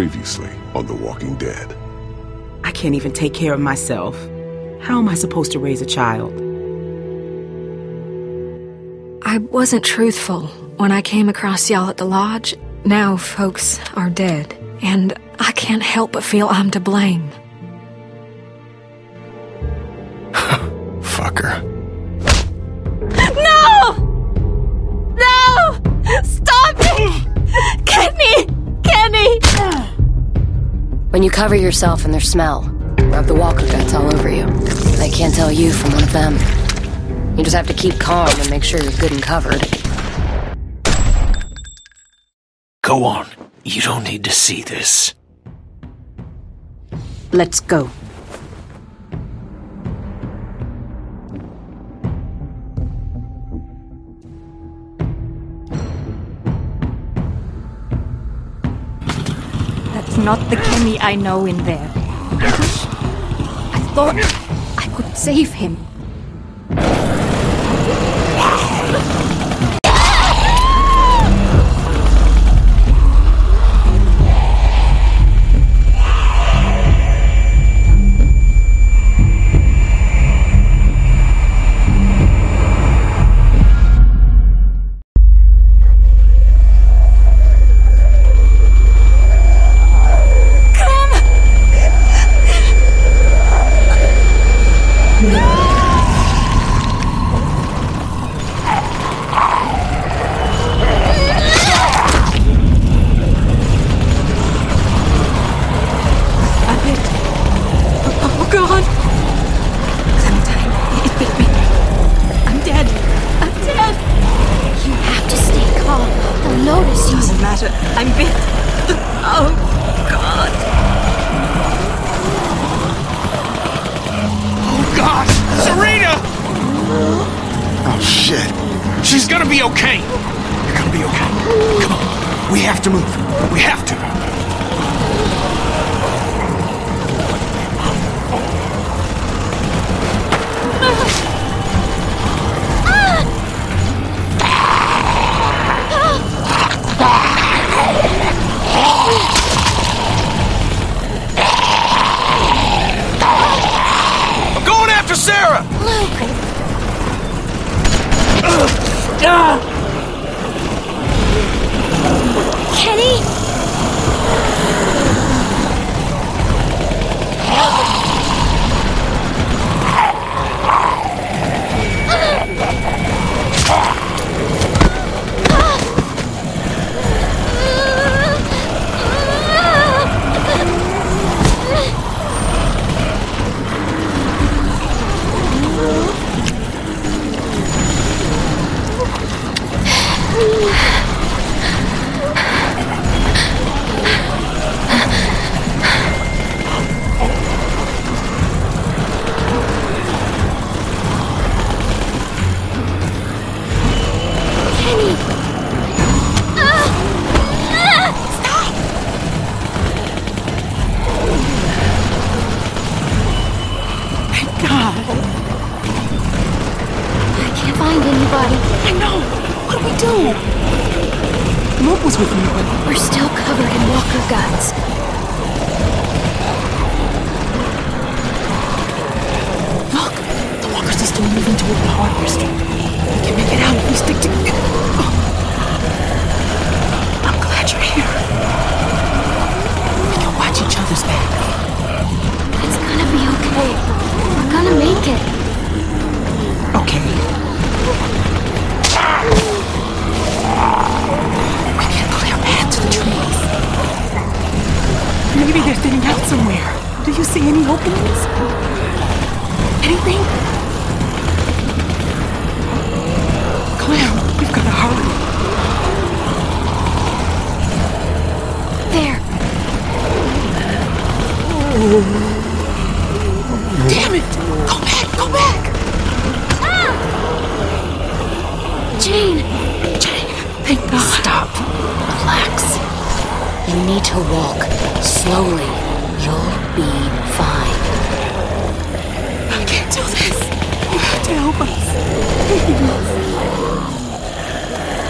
Previously on The Walking Dead. I can't even take care of myself. How am I supposed to raise a child? I wasn't truthful when I came across y'all at the lodge. Now folks are dead, and I can't help but feel I'm to blame. Fucker. No! No! Stop it! Kenny! Kenny! When you cover yourself in their smell, rub the walker guts all over you. They can't tell you from one of them. You just have to keep calm and make sure you're good and covered. Go on. You don't need to see this. Let's go. Not the Kenny I know in there. I thought I could save him.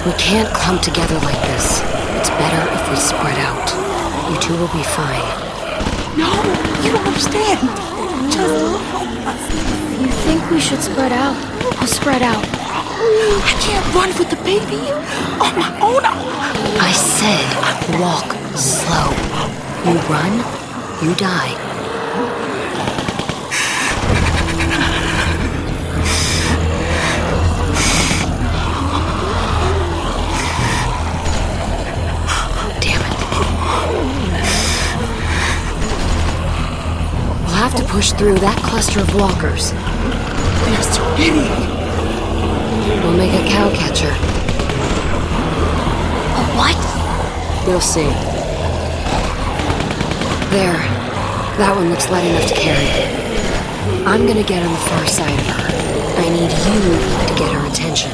We can't clump together like this. It's better if we spread out. You two will be fine. No, you don't understand. Just... You think we should spread out? I'll spread out. I can't run with the baby on my own. I said walk slow. You run, you die. Have to push through that cluster of walkers. There's too many. We'll make a cow catcher. A what? You'll see. There. That one looks light enough to carry. I'm gonna get on the far side of her. I need you to get her attention.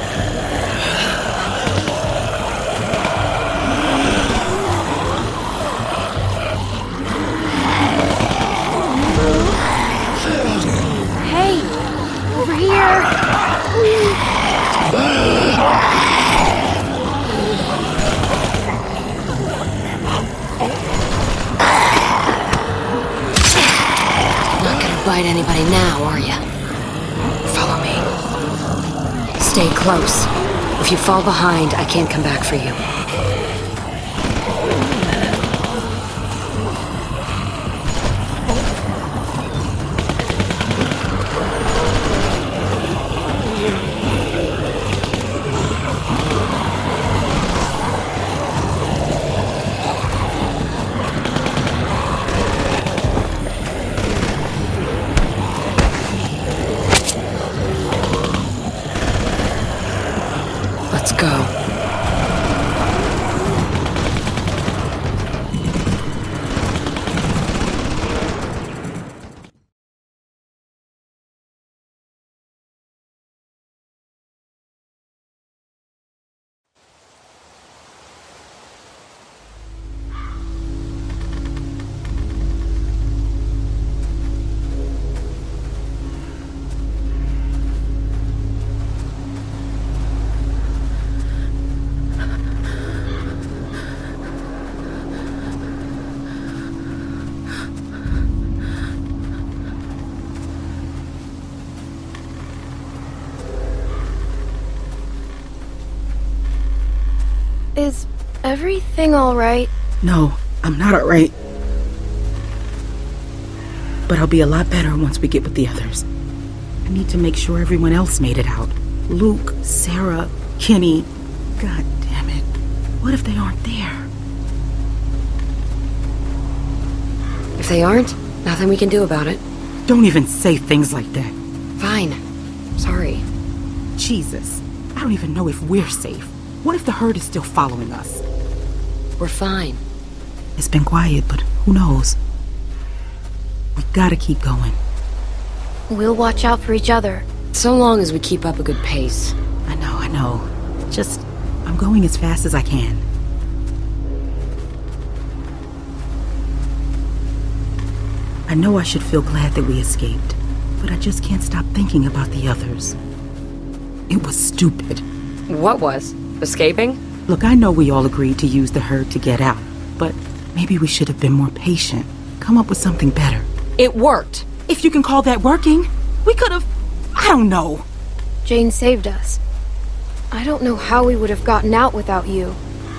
Anybody now, are you? Follow me. Stay close. If you fall behind, I can't come back for you. Is everything all right? No, I'm not all right. But I'll be a lot better once we get with the others. I need to make sure everyone else made it out. Luke, Sarah, Kenny. God damn it. What if they aren't there? If they aren't, nothing we can do about it. Don't even say things like that. Fine. Sorry. Jesus. I don't even know if we're safe. What if the herd is still following us? We're fine. It's been quiet, but who knows? We've got to keep going. We'll watch out for each other. So long as we keep up a good pace. I know. Just, I'm going as fast as I can. I know I should feel glad that we escaped, but I just can't stop thinking about the others. It was stupid. What was? Escaping? Look, I know we all agreed to use the herd to get out, but maybe we should have been more patient. Come up with something better. It worked. If you can call that working, we could have... I don't know. Jane saved us. I don't know how we would have gotten out without you.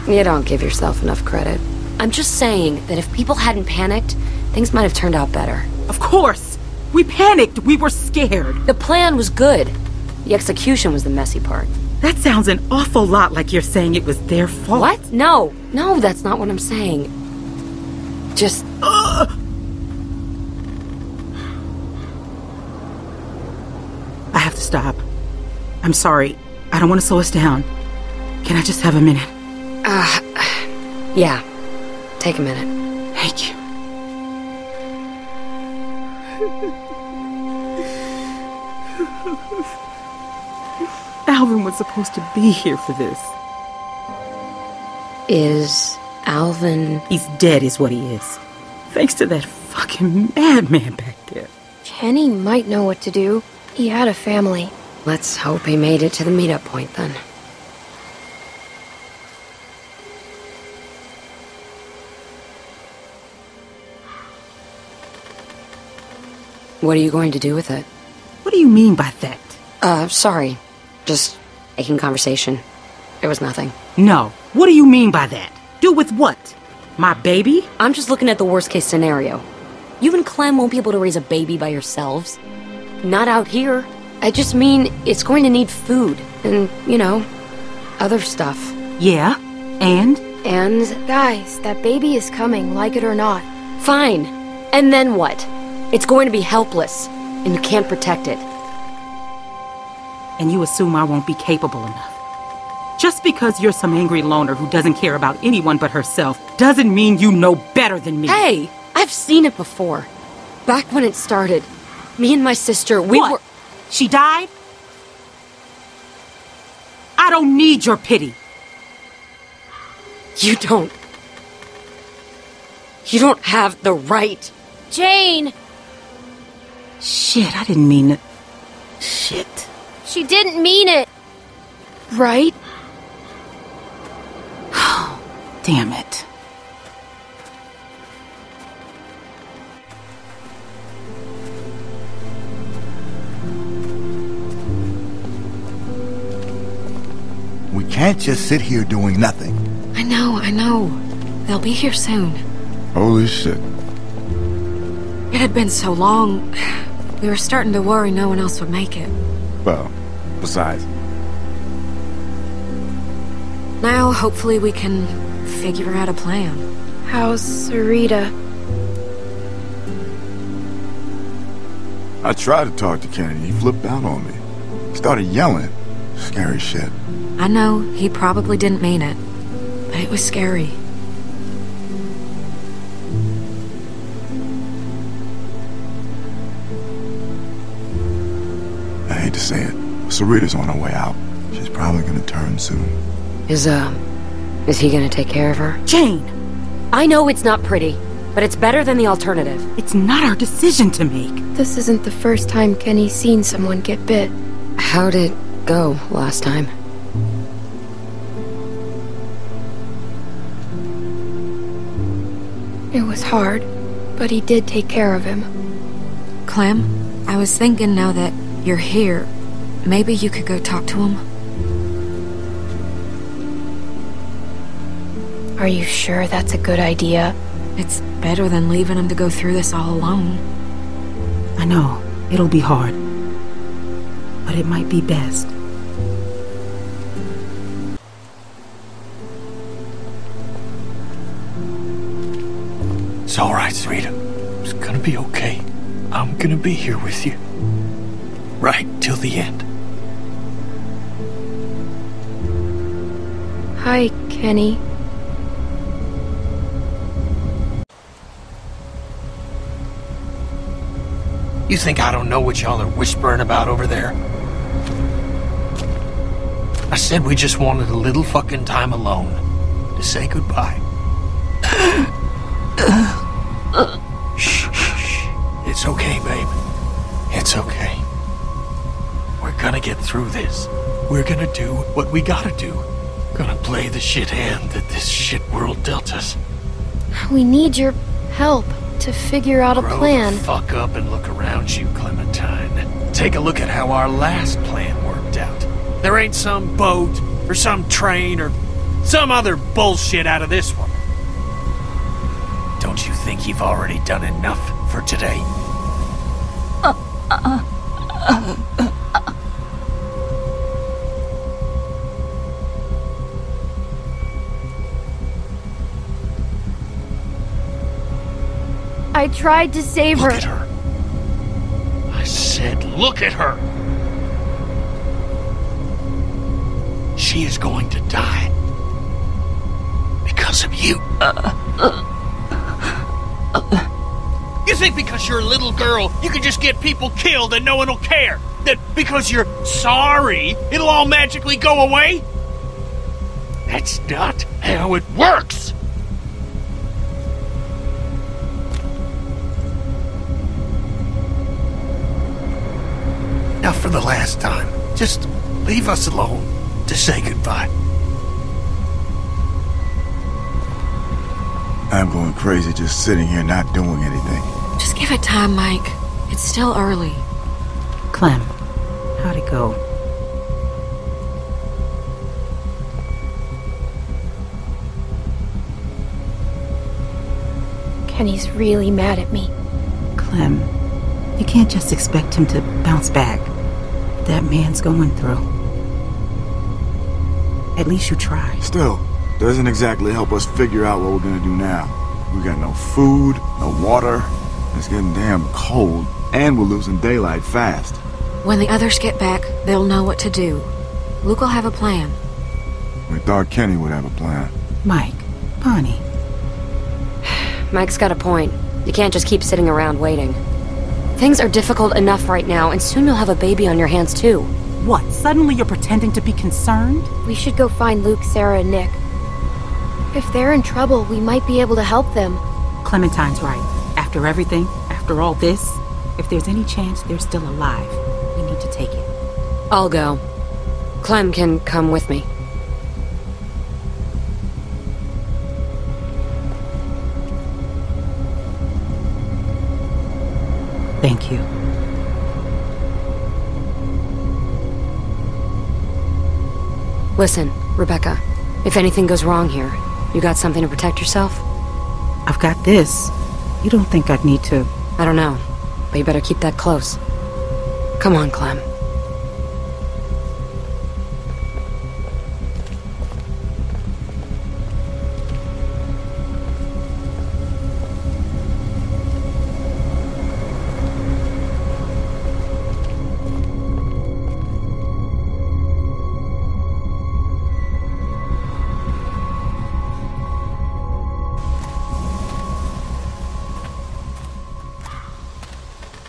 You don't give yourself enough credit. I'm just saying that if people hadn't panicked, things might have turned out better. Of course! We panicked! We were scared! The plan was good. The execution was the messy part. That sounds an awful lot like you're saying it was their fault. What? No, that's not what I'm saying. Just... I have to stop. I'm sorry. I don't want to slow us down. Can I just have a minute? Yeah. Take a minute. Thank you. Alvin was supposed to be here for this. Is Alvin... He's dead is what he is. Thanks to that fucking madman back there. Kenny might know what to do. He had a family. Let's hope he made it to the meetup point then. What are you going to do with it? What do you mean by that? Sorry. Just making conversation. It was nothing. No. What do you mean by that? Do with what? My baby? I'm just looking at the worst-case scenario. You and Clem won't be able to raise a baby by yourselves. Not out here. I just mean it's going to need food and, you know, other stuff. Yeah? And? And... Guys, that baby is coming, like it or not. Fine. And then what? It's going to be helpless, and you can't protect it. And you assume I won't be capable enough. Just because you're some angry loner who doesn't care about anyone but herself doesn't mean you know better than me. Hey! I've seen it before. Back when it started, me and my sister, we were... She died? I don't need your pity. You don't. You don't have the right. Jane! Shit, I didn't mean it. Shit. She didn't mean it. Right? Oh, damn it. We can't just sit here doing nothing. I know. They'll be here soon. Holy shit. It had been so long, we were starting to worry no one else would make it. Well, besides. Now, hopefully we can figure out a plan. How's Sarita? I tried to talk to Kenny. He flipped out on me. Started yelling. Scary shit. I know, he probably didn't mean it, but it was scary. I hate to say it, Sarita's on her way out. She's probably gonna turn soon. Is he gonna take care of her? Jane! I know it's not pretty, but it's better than the alternative. It's not our decision to make. This isn't the first time Kenny's seen someone get bit. How'd it go last time? It was hard, but he did take care of him. Clem, I was thinking now that you're here, maybe you could go talk to him? Are you sure that's a good idea? It's better than leaving him to go through this all alone. I know, it'll be hard, but it might be best. It's all right, Sarita. It's gonna be okay. I'm gonna be here with you. Right till the end. Hi, Kenny. You think I don't know what y'all are whispering about over there? I said we just wanted a little fucking time alone to say goodbye. It's okay, babe. It's okay. We're gonna get through this. We're gonna do what we gotta do. Gonna play the shit hand that this shit world dealt us. We need your help to figure out a plan. Grow the fuck up and look around you, Clementine. Take a look at how our last plan worked out. There ain't some boat, or some train, or some other bullshit out of this one. Don't you think you've already done enough for today? I tried to save her. Look at her. I said, look at her. She is going to die. Because of you. You think because you're a little girl, you can just get people killed and no one will care? That because you're sorry, it'll all magically go away? That's not how it works! Now for the last time, just leave us alone to say goodbye. I'm going crazy just sitting here not doing anything. Just give it time, Mike. It's still early. Clem, how'd it go? Kenny's really mad at me. Clem, you can't just expect him to bounce back. That man's going through. At least you try. Still, doesn't exactly help us figure out what we're gonna do now. We got no food, no water. It's getting damn cold, and we're losing daylight fast. When the others get back, they'll know what to do. Luke will have a plan. We thought Kenny would have a plan. Mike, Bonnie. Mike's got a point. You can't just keep sitting around waiting. Things are difficult enough right now, and soon you'll have a baby on your hands, too. What? Suddenly you're pretending to be concerned? We should go find Luke, Sarah, and Nick. If they're in trouble, we might be able to help them. Clementine's right. After everything, after all this, if there's any chance they're still alive, we need to take it. I'll go. Clem can come with me. Thank you. Listen, Rebecca, if anything goes wrong here, you got something to protect yourself? I've got this. You don't think I'd need to? I don't know, but you better keep that close. Come on, Clem.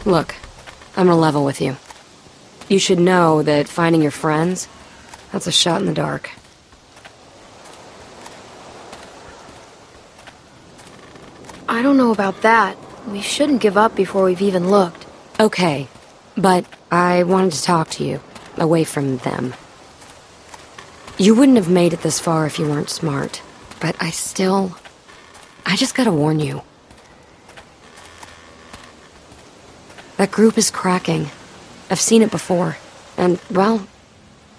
Look, I'm gonna level with you. You should know that finding your friends, that's a shot in the dark. I don't know about that. We shouldn't give up before we've even looked. Okay, but I wanted to talk to you, away from them. You wouldn't have made it this far if you weren't smart, but I just gotta warn you. That group is cracking. I've seen it before. And, well,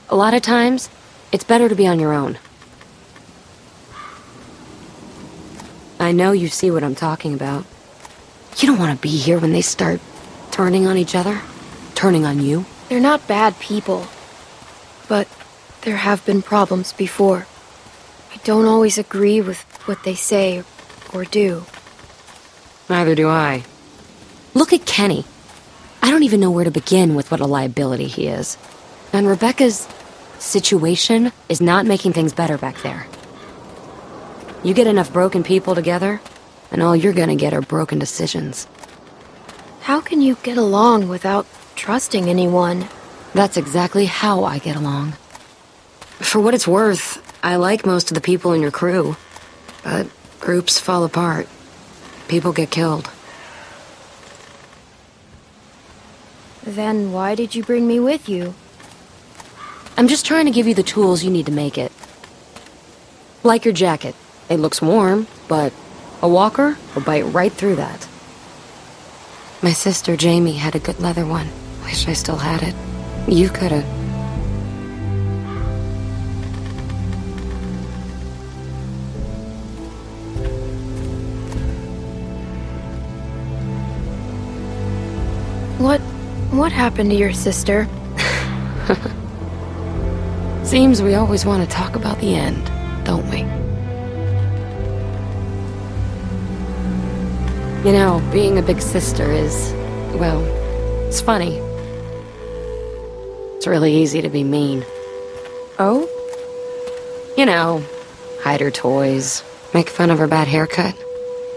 a lot of times, it's better to be on your own. I know you see what I'm talking about. You don't want to be here when they start turning on each other, turning on you. They're not bad people. But there have been problems before. I don't always agree with what they say or do. Neither do I. Look at Kenny. I don't even know where to begin with what a liability he is. And Rebecca's situation is not making things better back there. You get enough broken people together, and all you're gonna get are broken decisions. How can you get along without trusting anyone? That's exactly how I get along. For what it's worth, I like most of the people in your crew. But groups fall apart. People get killed. Then why did you bring me with you? I'm just trying to give you the tools you need to make it. Like your jacket. It looks warm, but a walker will bite right through that. My sister Jamie had a good leather one. Wish I still had it. You could've. What happened to your sister? Seems we always want to talk about the end, don't we? You know, being a big sister is, well, it's funny. It's really easy to be mean. Oh? You know, hide her toys, make fun of her bad haircut,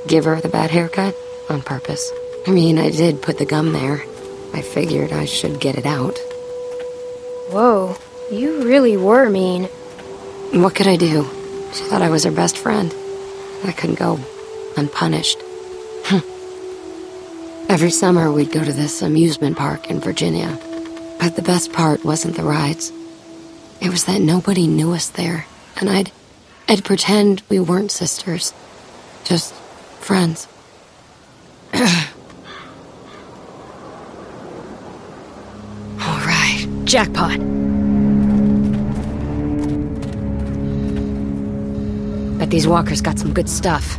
give her the bad haircut on purpose. I mean, I did put the gum there. I figured I should get it out. Whoa, you really were mean. What could I do? She thought I was her best friend. I couldn't go unpunished. Every summer we'd go to this amusement park in Virginia. But the best part wasn't the rides. It was that nobody knew us there. And I'd pretend we weren't sisters. Just friends. Jackpot. Bet these walkers got some good stuff.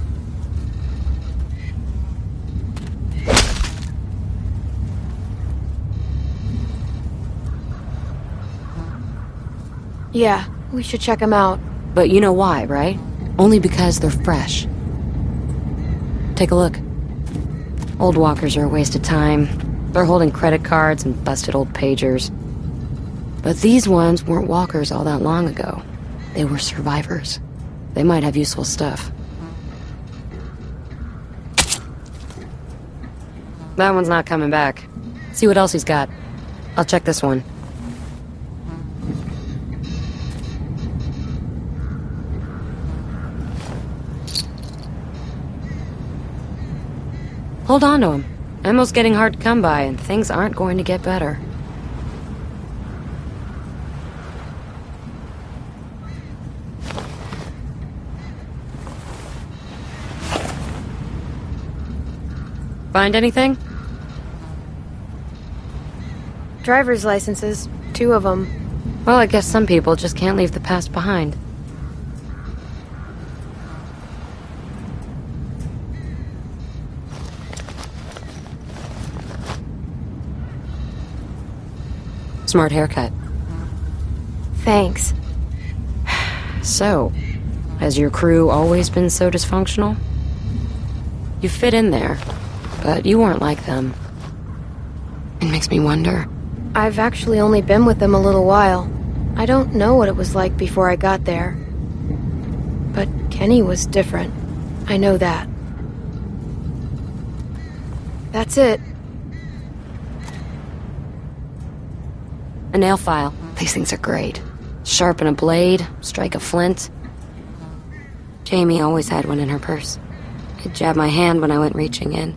Yeah, we should check them out. But you know why, right? Only because they're fresh. Take a look. Old walkers are a waste of time. They're holding credit cards and busted old pagers. But these ones weren't walkers all that long ago. They were survivors. They might have useful stuff. That one's not coming back. See what else he's got. I'll check this one. Hold on to him. Ammo's getting hard to come by, and things aren't going to get better. Find anything? Driver's licenses. 2 of them. Well, I guess some people just can't leave the past behind. Smart haircut. Thanks. So, has your crew always been so dysfunctional? You fit in there, but you weren't like them. It makes me wonder. I've actually only been with them a little while. I don't know what it was like before I got there. But Kenny was different. I know that. That's it. A nail file. These things are great. Sharpen a blade, strike a flint. Jamie always had one in her purse. I'd jab my hand when I went reaching in.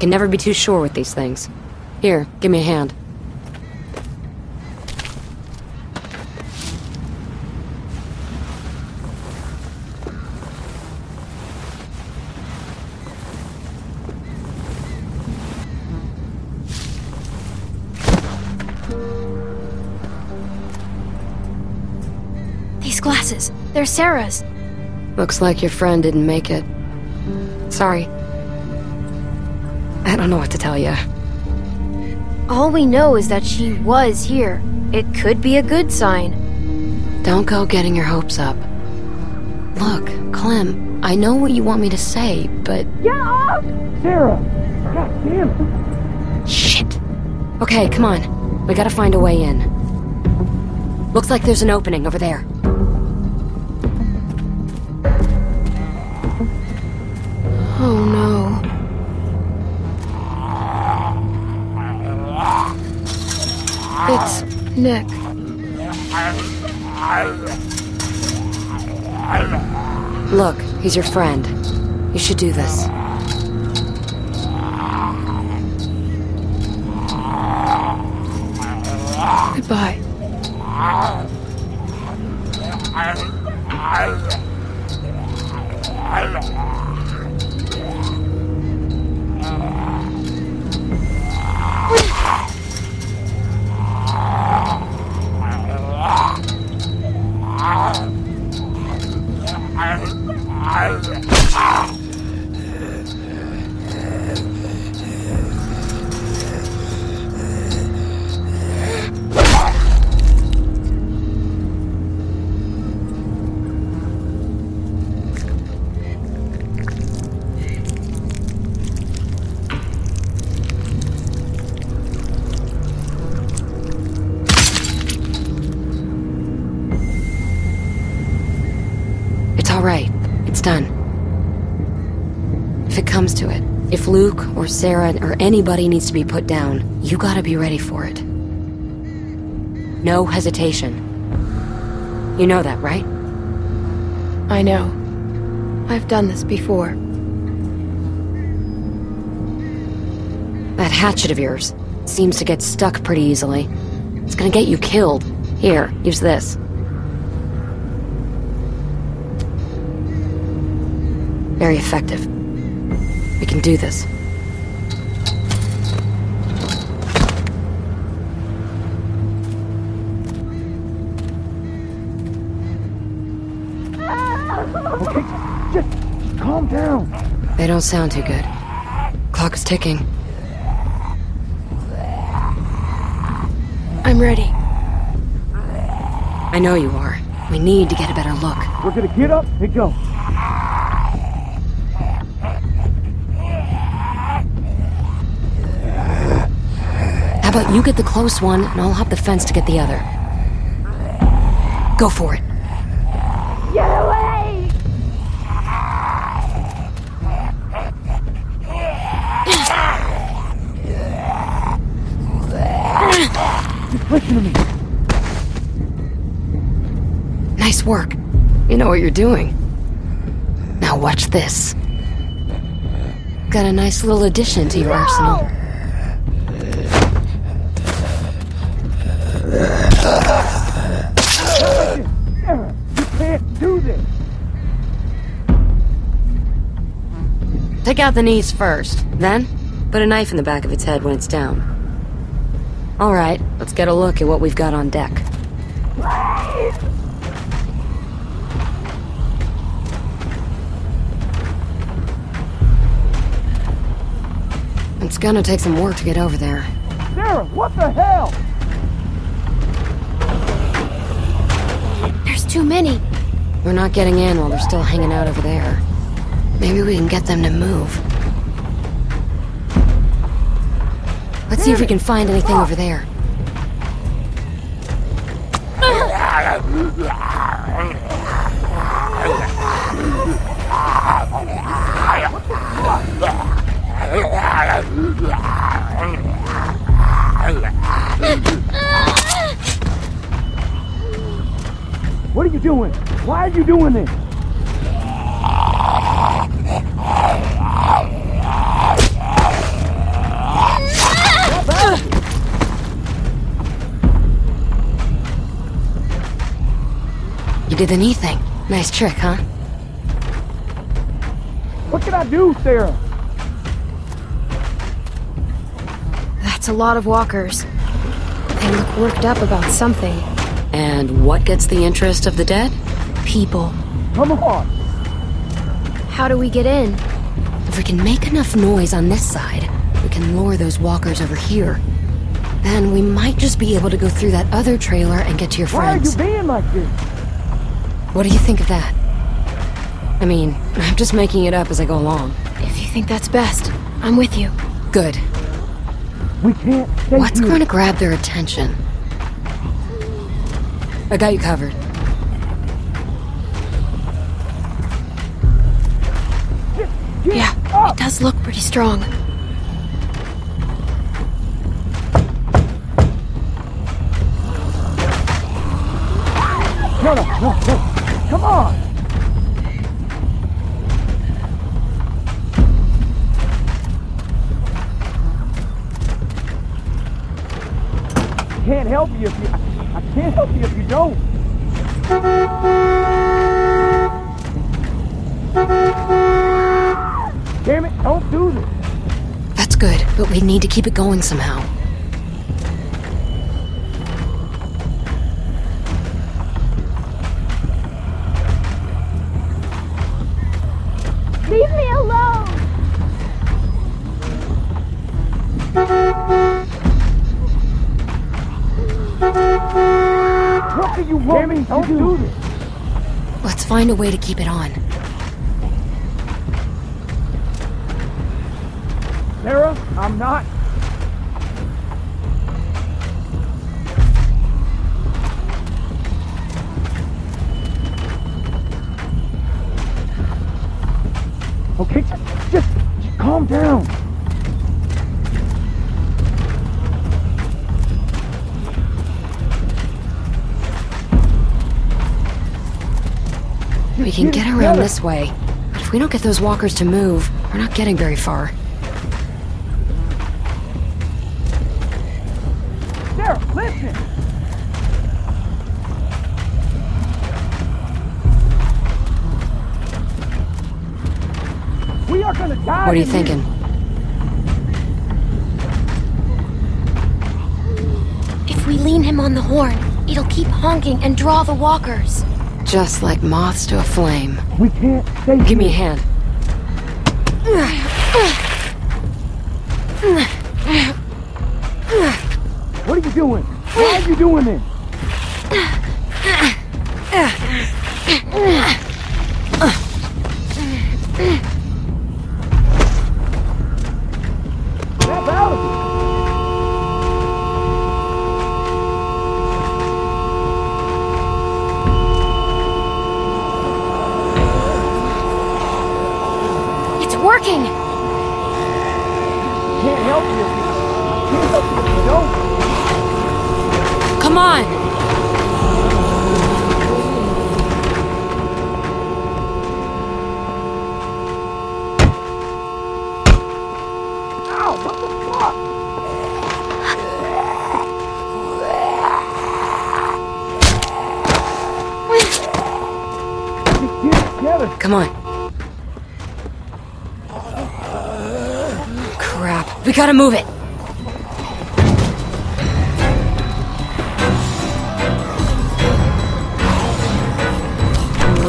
Can never be too sure with these things. Here, give me a hand. They're Sarah's. Looks like your friend didn't make it. Sorry. I don't know what to tell you. All we know is that she was here. It could be a good sign. Don't go getting your hopes up. Look, Clem, I know what you want me to say, but... Get off! Sarah! God damn! Shit! Okay, come on. We gotta find a way in. Looks like there's an opening over there. Oh no. It's Nick. Look, he's your friend. You should do this. Goodbye. If Luke or Sarah or anybody needs to be put down, you gotta be ready for it. No hesitation. You know that, right? I know. I've done this before. That hatchet of yours seems to get stuck pretty easily. It's gonna get you killed. Here, use this. Very effective. We can do this. Okay, just calm down. They don't sound too good. Clock is ticking. I'm ready. I know you are. We need to get a better look. We're gonna get up and go. How about you get the close one, and I'll hop the fence to get the other. Go for it. Get away! Just listen to me. Work. You know what you're doing. Now watch this. Got a nice little addition to your arsenal. Sarah, you can't do this. Take out the knees first, then put a knife in the back of its head when it's down. All right, let's get a look at what we've got on deck. It's gonna take some work to get over there. Sarah, what the hell? There's too many. We're not getting in while they're still hanging out over there. Maybe we can get them to move. Let's see if we can find anything over there. What are you doing? Why are you doing this? You did the knee thing. Nice trick, huh? What can I do, Sarah? That's a lot of walkers. They look worked up about something. And what gets the interest of the dead? People. Come on! How do we get in? If we can make enough noise on this side, we can lure those walkers over here. Then we might just be able to go through that other trailer and get to your friends. Why are you being like this? What do you think of that? I mean, I'm just making it up as I go along. If you think that's best, I'm with you. Good. We can't take you. What's going to grab their attention? I got you covered. Yeah, it does look pretty strong. No. Come on! Can't help you if you... I can't help you if you don't. Damn it, don't do this. That's good, but we need to keep it going somehow. Leave me alone. What do you want me to do? Let's find a way to keep it on. Sarah, I'm not. Okay, just calm down. We can get around this way, but if we don't get those walkers to move, we're not getting very far. Sarah, listen! What are you thinking? If we lean him on the horn, it'll keep honking and draw the walkers. Just like moths to a flame. We can't save him. Give me a hand. What are you doing? Why are you doing this? Snap out of it! It's working! Can't help you. Can't help you if you don't. Come on! Come on. Crap. We gotta move it.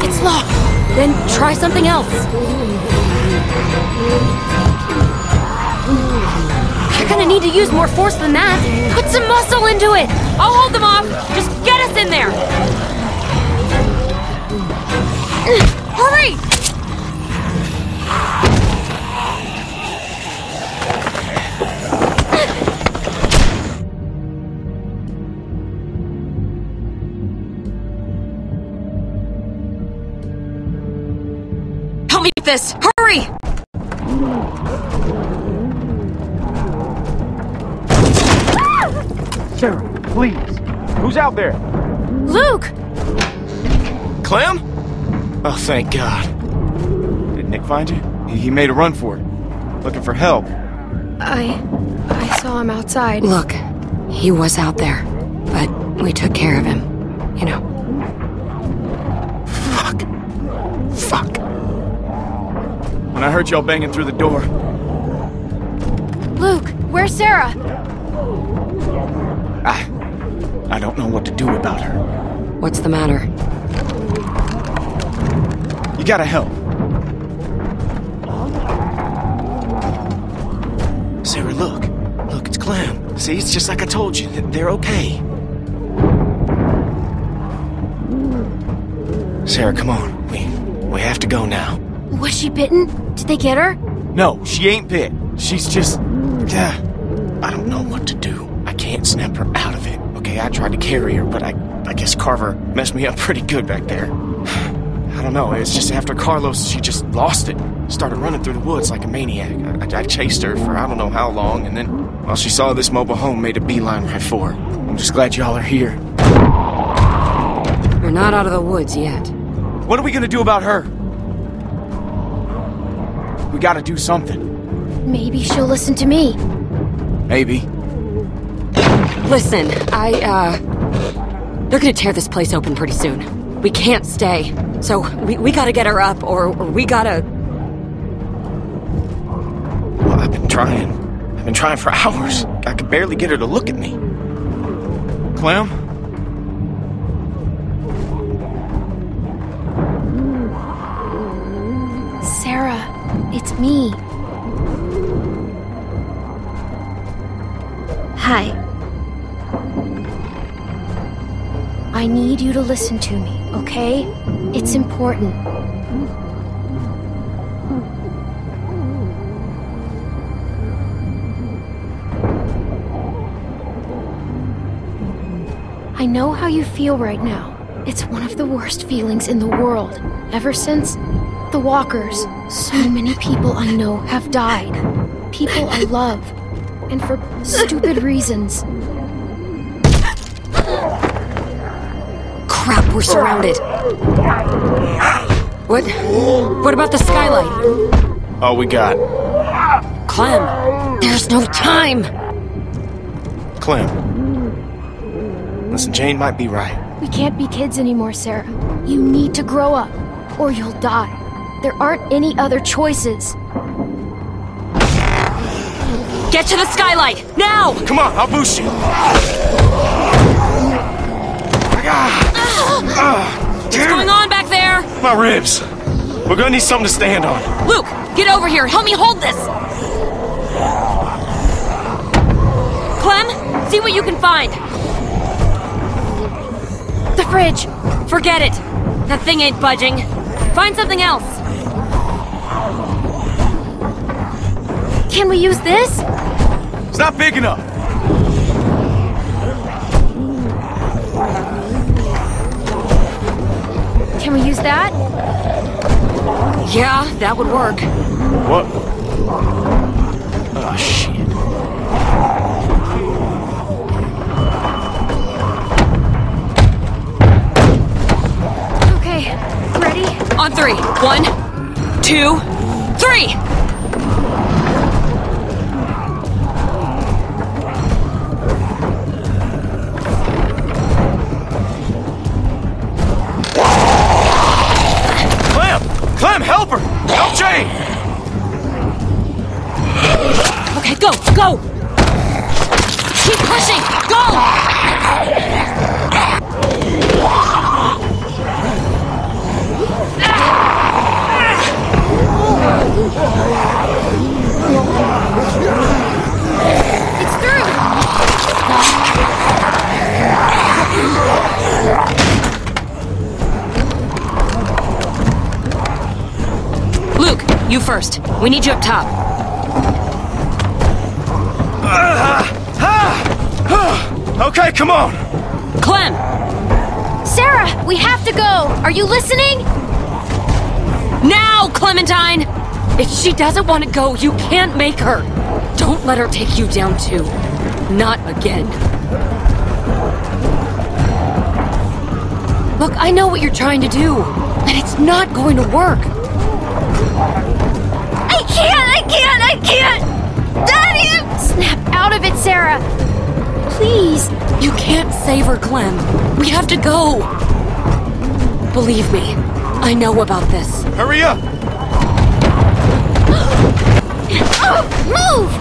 It's locked. Then try something else. You're gonna need to use more force than that. Put some muscle into it. I'll hold them off. Just get us in there. Hurry! Help me with this! Hurry! Sarah, please. Who's out there? Luke! Clem? Oh, thank God. Did Nick find you? He made a run for it. Looking for help. I saw him outside. Look, he was out there, but we took care of him, you know. Fuck. When I heard y'all banging through the door. Luke, where's Sarah? I don't know what to do about her. What's the matter? You gotta help. Sarah, look. Look, it's Clem. See, it's just like I told you. They're okay. Sarah, come on. We have to go now. Was she bitten? Did they get her? No, she ain't bit. She's just... I don't know what to do. I can't snap her out of it. Okay, I tried to carry her, but I guess Carver messed me up pretty good back there. I don't know, it's just after Carlos, she just lost it. Started running through the woods like a maniac. I chased her for I don't know how long, and then, well, she saw this mobile home, made a beeline right for her. I'm just glad y'all are here. We're not out of the woods yet. What are we gonna do about her? We gotta do something. Maybe she'll listen to me. Maybe. Listen, they're gonna tear this place open pretty soon. We can't stay. So, we gotta get her up, or we gotta... Well, I've been trying. I've been trying for hours. I could barely get her to look at me. Clem? Sarah, it's me. Hi. I need you to listen to me, okay? It's important. I know how you feel right now. It's one of the worst feelings in the world. Ever since the walkers, so many people I know have died. People I love, and for stupid reasons. Crap, we're surrounded. What about the skylight? All we got. Clem, there's no time! Clem. Listen, Jane might be right. We can't be kids anymore, Sarah. You need to grow up, or you'll die. There aren't any other choices. Get to the skylight, now! Come on, I'll boost you. What's going on back there? My ribs. We're gonna need something to stand on. Luke, get over here. Help me hold this. Clem, see what you can find. The fridge. Forget it. That thing ain't budging. Find something else. Can we use this? It's not big enough. Can we use that? Yeah, that would work. What? Oh, shit. Okay, ready? On three. 1, 2, 3! Jane! Okay, go! Go! Keep pushing! Go! It's through! You first. We need you up top. Okay, come on. Clem! Sarah, we have to go. Are you listening? Now, Clementine! If she doesn't want to go, you can't make her. Don't let her take you down, too. Not again. Look, I know what you're trying to do, and it's not going to work. I can't! Daddy! Snap out of it, Sarah! Please! You can't save her, Clem. We have to go! Believe me, I know about this. Hurry up! Oh, move!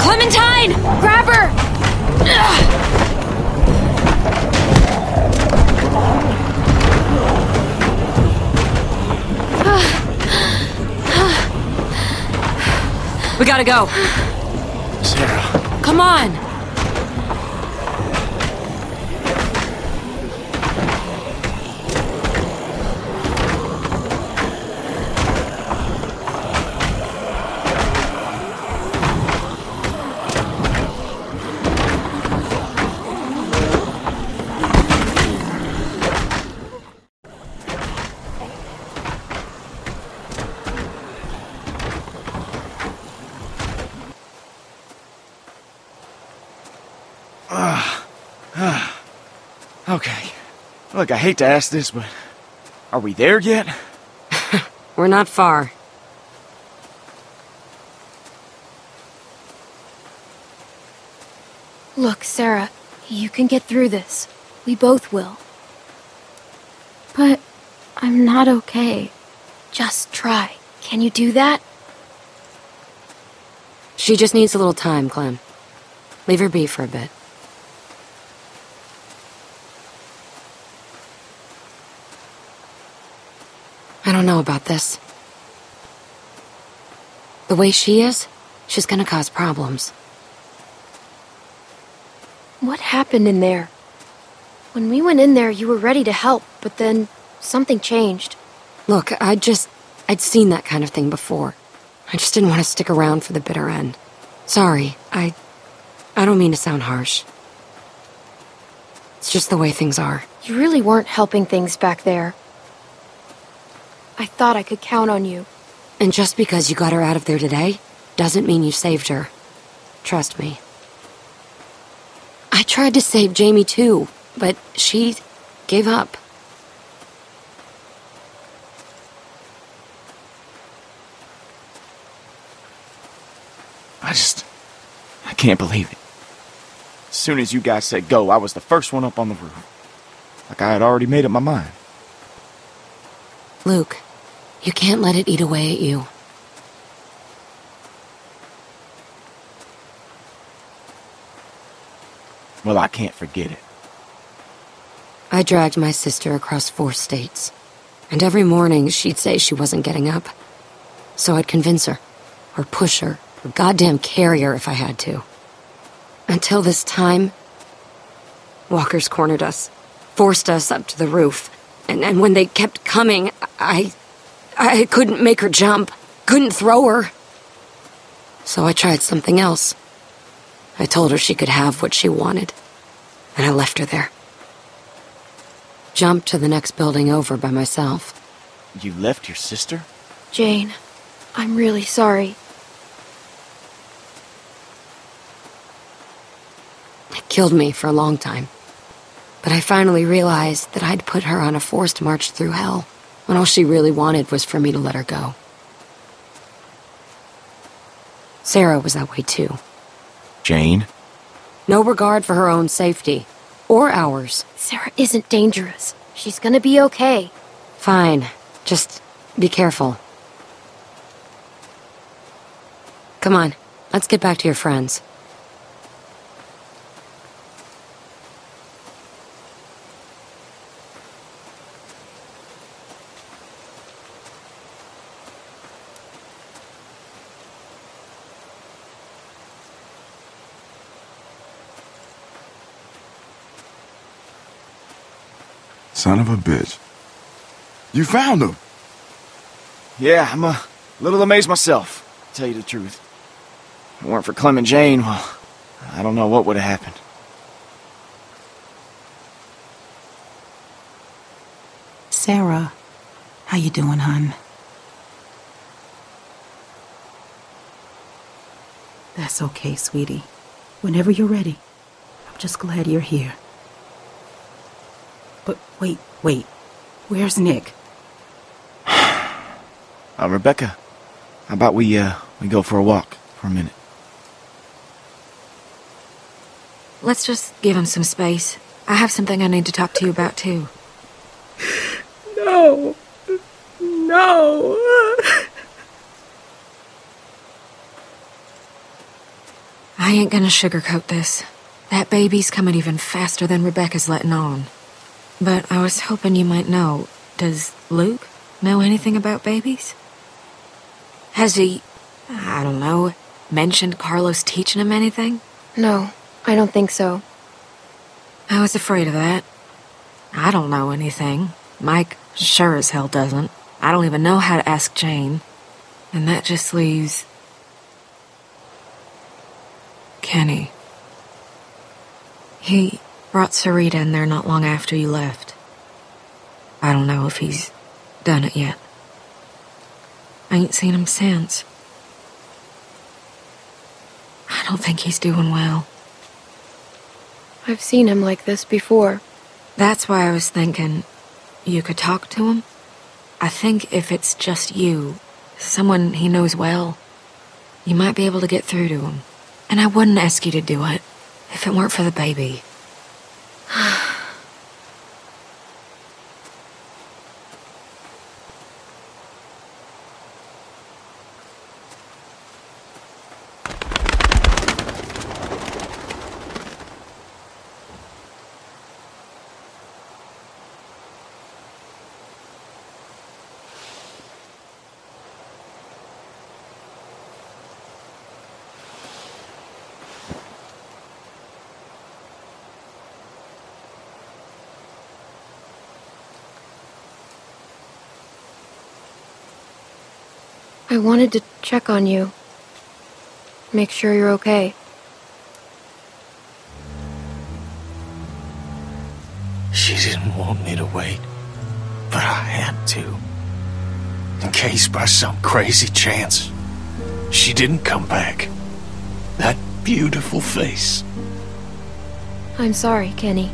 Clementine! Grab her! We gotta go. Sarah. Come on. Look, I hate to ask this, but are we there yet? We're not far. Look, Sarah, you can get through this. We both will. But I'm not okay. Just try. Can you do that? She just needs a little time, Clem. Leave her be for a bit. I don't know about this. The way she is, she's gonna cause problems. What happened in there? When we went in there, you were ready to help, but then something changed. Look, I'd seen that kind of thing before. I just didn't want to stick around for the bitter end. Sorry, I don't mean to sound harsh. It's just the way things are. You really weren't helping things back there. I thought I could count on you. And just because you got her out of there today, doesn't mean you saved her. Trust me. I tried to save Jamie too, but she gave up. I can't believe it. As soon as you guys said go, I was the first one up on the roof. Like I had already made up my mind. Luke, You can't let it eat away at you. Well, I can't forget it. I dragged my sister across 4 states. And every morning, she'd say she wasn't getting up. So I'd convince her, or push her, or goddamn carry her if I had to. Until this time, walkers cornered us, forced us up to the roof. And when they kept coming, I couldn't make her jump, couldn't throw her. So I tried something else. I told her she could have what she wanted, and I left her there. Jumped to the next building over by myself. You left your sister? Jane, I'm really sorry. It killed me for a long time. But I finally realized that I'd put her on a forced march through hell, when all she really wanted was for me to let her go. Sarah was that way too. Jane? No regard for her own safety. Or ours. Sarah isn't dangerous. She's gonna be okay. Fine. Just be careful. Come on. Let's get back to your friends. Son of a bitch. You found him! Yeah, I'm a little amazed myself, to tell you the truth. If it weren't for Clem and Jane, well, I don't know what would have happened. Sarah, how you doing, hon? That's okay, sweetie. Whenever you're ready, I'm just glad you're here. But wait. Where's Nick? Rebecca, how about we go for a walk for a minute? Let's just give him some space. I have something I need to talk to you about, too. No. I ain't gonna sugarcoat this. That baby's coming even faster than Rebecca's letting on. But I was hoping you might know, does Luke know anything about babies? Has he, I don't know, mentioned Carlos teaching him anything? No, I don't think so. I was afraid of that. I don't know anything. Mike sure as hell doesn't. I don't even know how to ask Jane. And that just leaves... Kenny. He... brought Sarita in there not long after you left. I don't know if he's done it yet. I ain't seen him since. I don't think he's doing well. I've seen him like this before. That's why I was thinking you could talk to him. I think if it's just you, someone he knows well, you might be able to get through to him. And I wouldn't ask you to do it if it weren't for the baby. I wanted to check on you. Make sure you're okay. She didn't want me to wait, but I had to. In case by some crazy chance, she didn't come back. That beautiful face. I'm sorry, Kenny.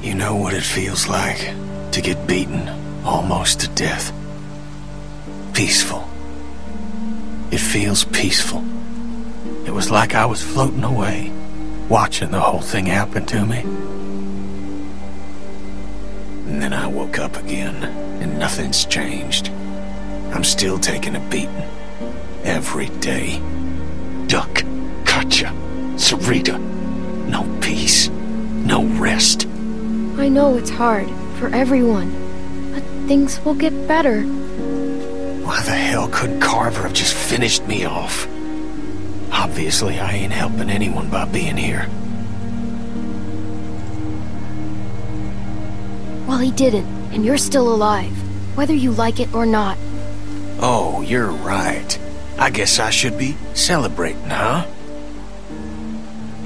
You know what it feels like to get beaten almost to death. Peaceful. It feels peaceful. It was like I was floating away, watching the whole thing happen to me. And then I woke up again, and nothing's changed. I'm still taking a beating. Every day. Duck, Katjaa, Sarita. No peace. No rest. I know it's hard. For everyone. But things will get better. Why the hell could Carver have just finished me off? Obviously, I ain't helping anyone by being here. Well, he didn't, and you're still alive, whether you like it or not. Oh, you're right. I guess I should be celebrating, huh?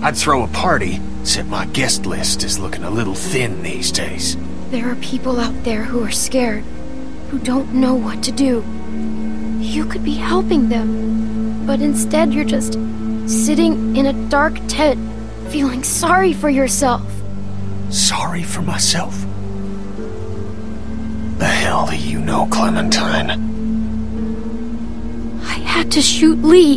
I'd throw a party, except my guest list is looking a little thin these days. There are people out there who are scared, who don't know what to do. You could be helping them, but instead you're just sitting in a dark tent, feeling sorry for yourself. Sorry for myself? The hell do you know, Clementine? I had to shoot Lee.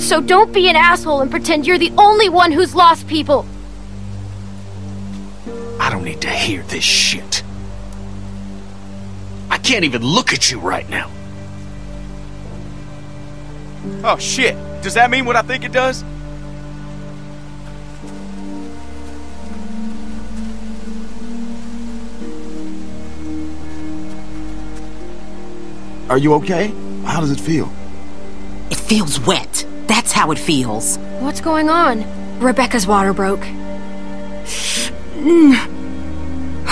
So don't be an asshole and pretend you're the only one who's lost people. I don't need to hear this shit. I can't even look at you right now. Oh shit, does that mean what I think it does? Are you okay? How does it feel? It feels wet. That's how it feels. What's going on? Rebecca's water broke.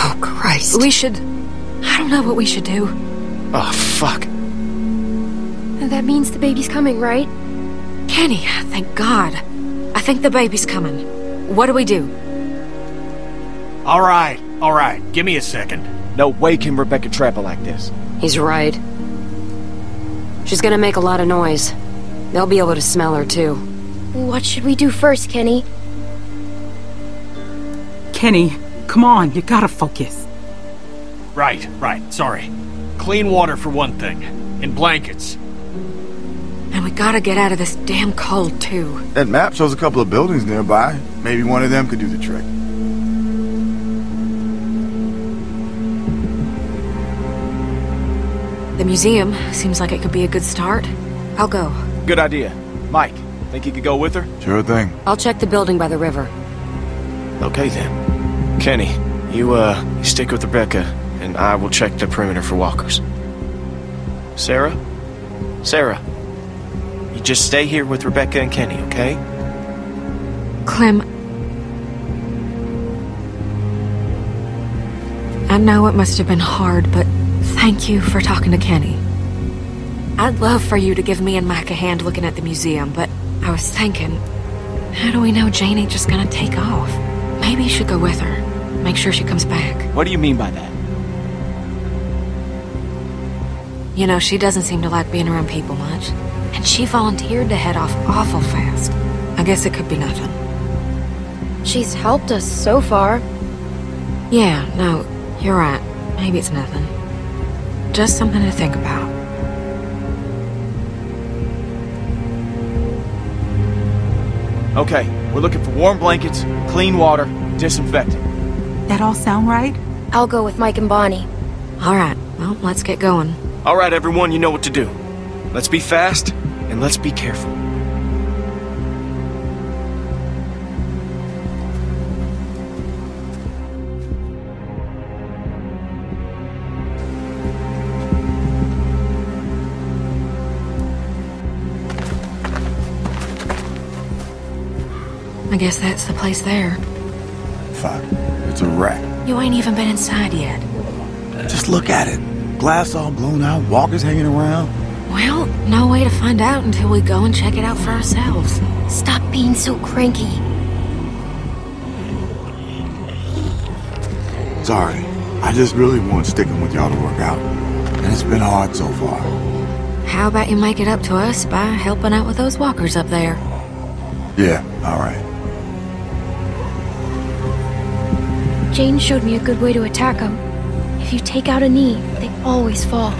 Oh, Christ. We should... I don't know what we should do. Oh, fuck. That means the baby's coming, right? Kenny, thank God. I think the baby's coming. What do we do? All right. Give me a second. No way can Rebecca trap it like this. He's right. She's gonna make a lot of noise. They'll be able to smell her, too. What should we do first, Kenny? Kenny, come on, you gotta focus. Right, sorry. Clean water for one thing, and blankets. And we gotta get out of this damn cold, too. That map shows a couple of buildings nearby. Maybe one of them could do the trick. The museum seems like it could be a good start. I'll go. Good idea. Mike, think you could go with her? Sure thing. I'll check the building by the river. Okay, then. Kenny, you stick with Rebecca, and I will check the perimeter for walkers. Sarah, you just stay here with Rebecca and Kenny, okay? Clem... I know it must have been hard, but thank you for talking to Kenny. I'd love for you to give me and Mike a hand looking at the museum, but I was thinking, how do we know Jane ain't just gonna take off? Maybe you should go with her. Make sure she comes back. What do you mean by that? You know, she doesn't seem to like being around people much. And she volunteered to head off awful fast. I guess it could be nothing. She's helped us so far. Yeah, no, you're right. Maybe it's nothing. Just something to think about. Okay, we're looking for warm blankets, clean water, disinfectant. That all sound right? I'll go with Mike and Bonnie. All right, well, let's get going. All right, everyone, you know what to do. Let's be fast, and let's be careful. I guess that's the place there. Fuck, it's a wreck. You ain't even been inside yet. Just look at it. Glass all blown out, walkers hanging around. Well, no way to find out until we go and check it out for ourselves. Stop being so cranky. Sorry, I just really want sticking with y'all to work out. And it's been hard so far. How about you make it up to us by helping out with those walkers up there? Yeah, all right. Jane showed me a good way to attack them. If you take out a knee, they always fall.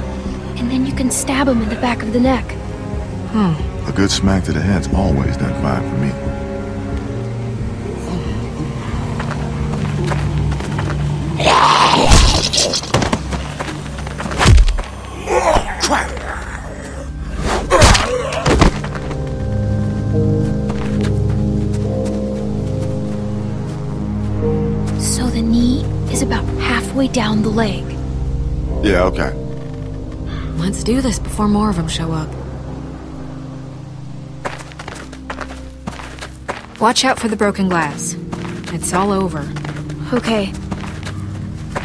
And then you can stab them in the back of the neck. Hmm. A good smack to the head's always that vibe for me. down the lake. Yeah, okay. Let's do this before more of them show up. Watch out for the broken glass. It's all over. Okay.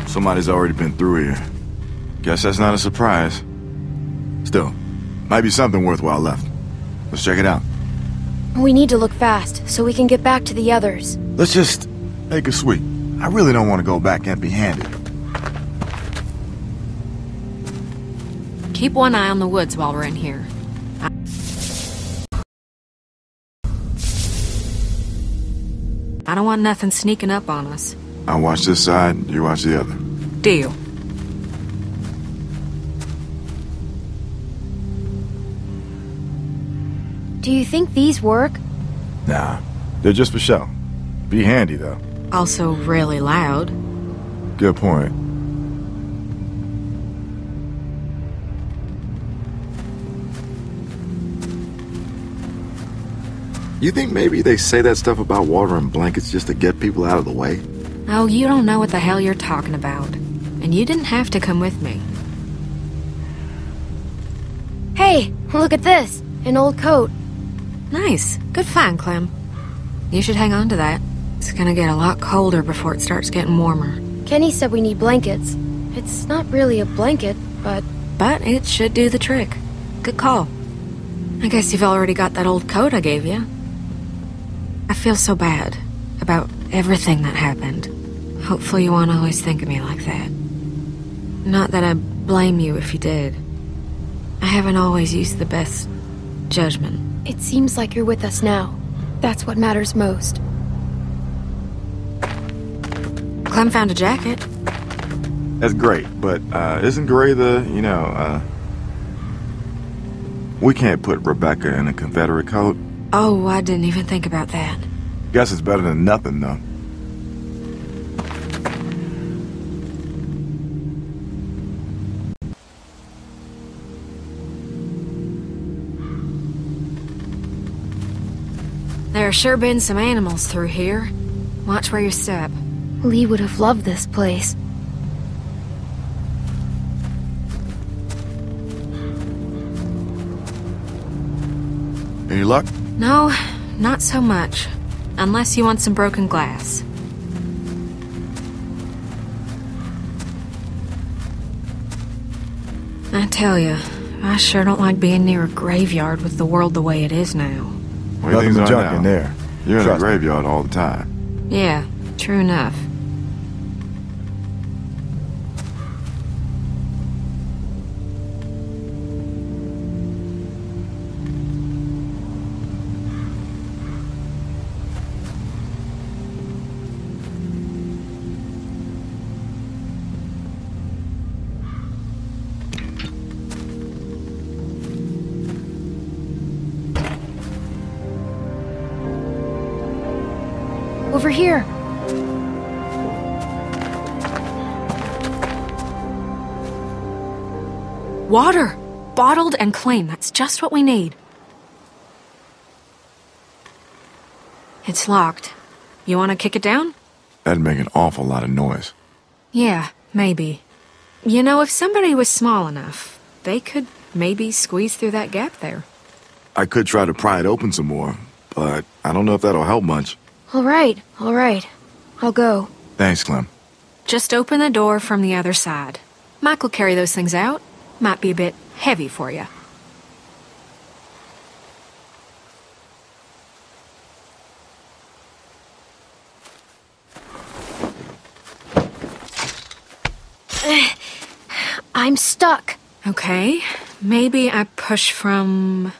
Somebody's already been through here. Guess that's not a surprise. Still, might be something worthwhile left. Let's check it out. We need to look fast, so we can get back to the others. Let's just make a sweep. I really don't want to go back empty-handed. Keep one eye on the woods while we're in here. I don't want nothing sneaking up on us. I'll watch this side, you watch the other. Deal. Do you think these work? Nah, they're just for show. Be handy, though. Also really loud. Good point. You think maybe they say that stuff about water and blankets just to get people out of the way? Oh, you don't know what the hell you're talking about. And you didn't have to come with me. Hey, look at this. An old coat. Nice. Good find, Clem. You should hang on to that. It's gonna get a lot colder before it starts getting warmer. Kenny said we need blankets. It's not really a blanket, but... But it should do the trick. Good call. I guess you've already got that old coat I gave you. I feel so bad about everything that happened. Hopefully you won't always think of me like that. Not that I blame you if you did. I haven't always used the best judgment. It seems like you're with us now. That's what matters most. Clem found a jacket. That's great, but isn't gray the, you know, we can't put Rebecca in a Confederate coat. Oh, I didn't even think about that. Guess it's better than nothing, though. There have sure been some animals through here. Watch where you step. Lee would have loved this place. Any luck? No, not so much. Unless you want some broken glass. I tell you, I sure don't like being near a graveyard with the world the way it is now. Well, nothing but junk in there. You're in a graveyard all the time. Yeah, true enough. Over here. Water! Bottled and clean. That's just what we need. It's locked. You want to kick it down? That'd make an awful lot of noise. Yeah, maybe. You know, if somebody was small enough, they could maybe squeeze through that gap there. I could try to pry it open some more, but I don't know if that'll help much. All right. I'll go. Thanks, Clem. Just open the door from the other side. Mike will carry those things out. Might be a bit heavy for you. I'm stuck. Okay. Maybe I push from...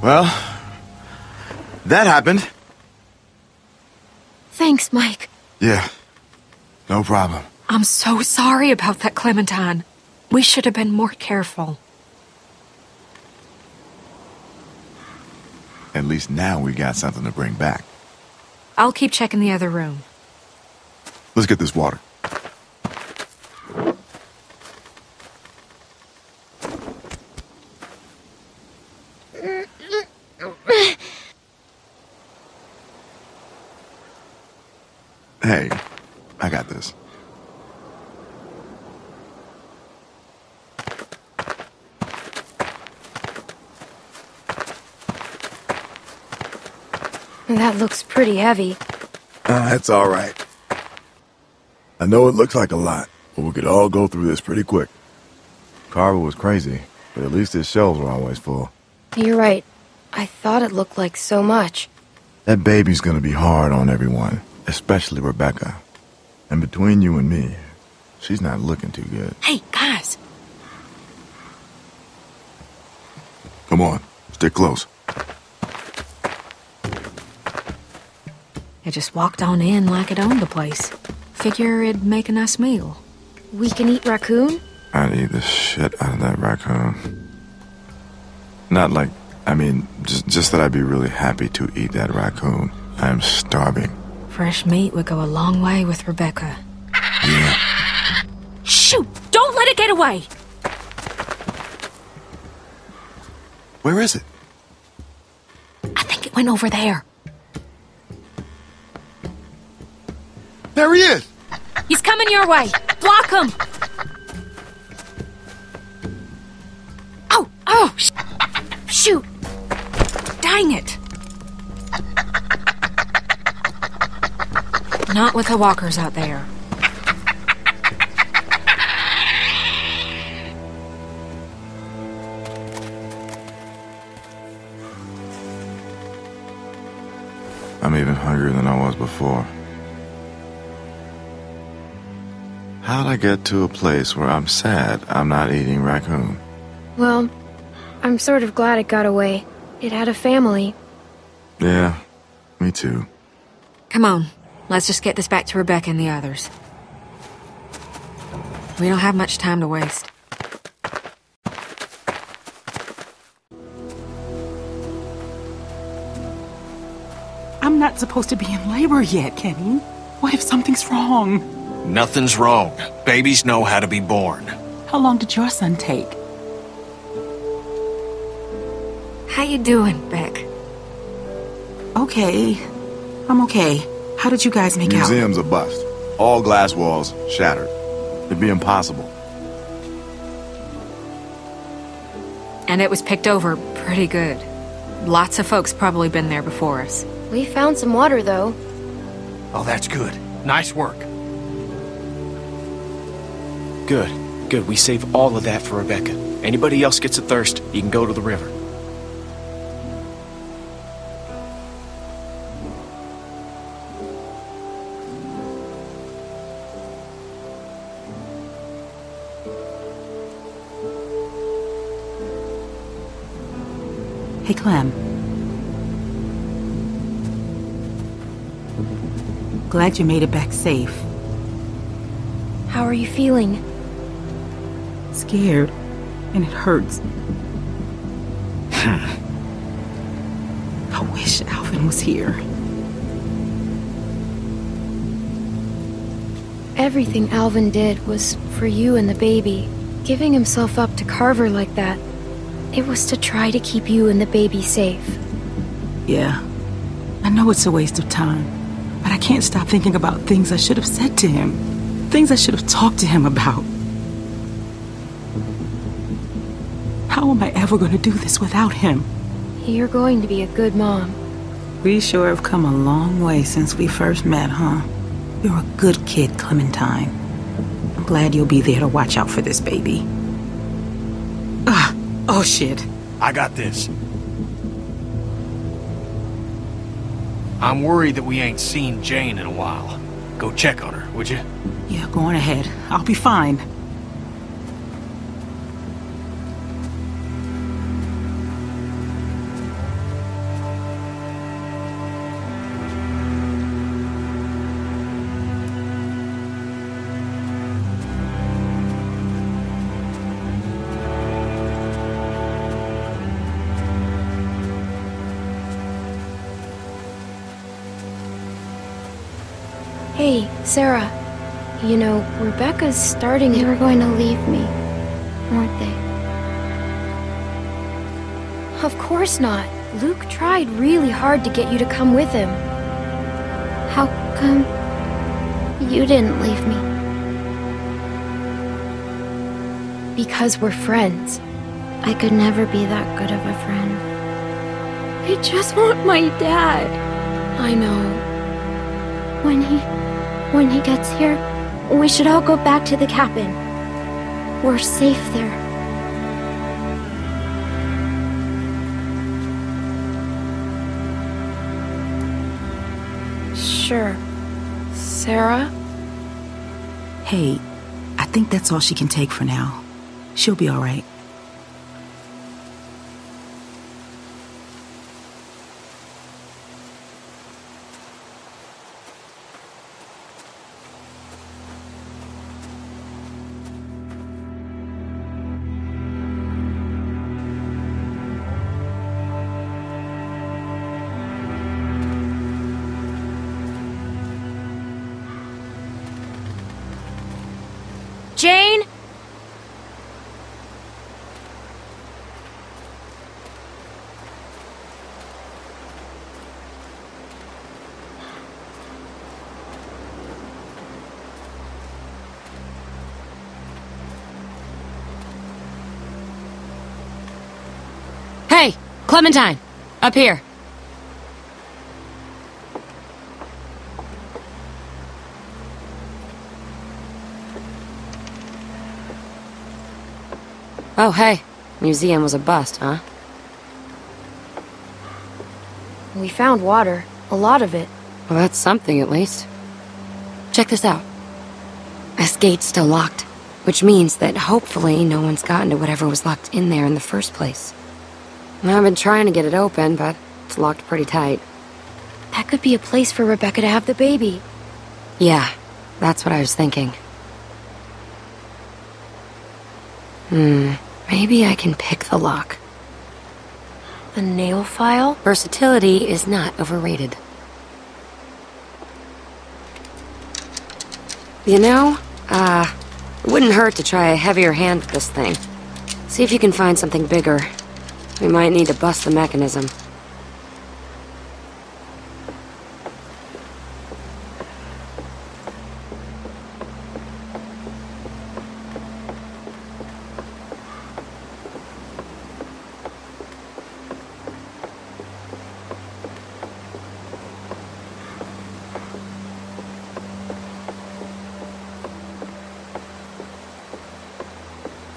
Well, that happened. Thanks, Mike. Yeah, no problem. I'm so sorry about that, Clementine. We should have been more careful. At least now we've got something to bring back. I'll keep checking the other room. Let's get this water. Hey, I got this. That looks pretty heavy. That's all right. I know it looks like a lot, but we could all go through this pretty quick. Carver was crazy, but at least his shelves were always full. You're right. I thought it looked like so much. That baby's gonna be hard on everyone, especially Rebecca. And between you and me, she's not looking too good. Hey, guys! Come on, stick close. I just walked on in like it owned the place. Figure it'd make a nice meal. We can eat raccoon? I'd eat the shit out of that raccoon. Not like, I mean, just that I'd be really happy to eat that raccoon. I'm starving. Fresh meat would go a long way with Rebecca. Yeah. Shoot! Don't let it get away! Where is it? I think it went over there. There he is! He's coming your way! Block him! Oh! Shoot! Dang it! Not with the walkers out there. I'm even hungrier than I was before. How'd I get to a place where I'm sad I'm not eating raccoon? Well, I'm sort of glad it got away. It had a family. Yeah, me too. Come on, let's just get this back to Rebecca and the others. We don't have much time to waste. I'm not supposed to be in labor yet, Kenny. What if something's wrong? Nothing's wrong. Babies know how to be born. How long did your son take? How you doing, Beck? Okay. I'm okay. How did you guys make out? Museum's a bust. All glass walls shattered. It'd be impossible. And it was picked over pretty good. Lots of folks probably been there before us. We found some water, though. Oh, that's good. Nice work. Good. We save all of that for Rebecca. Anybody else gets a thirst, you can go to the river. Hey, Clem. Glad you made it back safe. How are you feeling? Scared, and it hurts. I wish Alvin was here. Everything Alvin did was for you and the baby. Giving himself up to Carver like that, it was to try to keep you and the baby safe. Yeah, I know it's a waste of time, but I can't stop thinking about things I should have said to him, things I should have talked to him about. How am I ever going to do this without him? You're going to be a good mom. We sure have come a long way since we first met, huh? You're a good kid, Clementine. I'm glad you'll be there to watch out for this baby. Ah, oh shit. I got this. I'm worried that we ain't seen Jane in a while. Go check on her, would you? Yeah, go on ahead. I'll be fine. Hey, Sarah. You know, Rebecca's starting... They were going to leave me, weren't they? Of course not. Luke tried really hard to get you to come with him. How come you didn't leave me? Because we're friends. I could never be that good of a friend. I just want my dad. I know. When he gets here, we should all go back to the cabin. We're safe there. Sure. Sarah? Hey, I think that's all she can take for now. She'll be all right. Jane? Hey, Clementine, up here. Oh, hey. Museum was a bust, huh? We found water. A lot of it. Well, that's something, at least. Check this out. This gate's still locked, which means that hopefully no one's gotten to whatever was locked in there in the first place. I've been trying to get it open, but it's locked pretty tight. That could be a place for Rebecca to have the baby. Yeah, that's what I was thinking. Maybe I can pick the lock. The nail file? Versatility is not overrated. You know, it wouldn't hurt to try a heavier hand with this thing. See if you can find something bigger. We might need to bust the mechanism.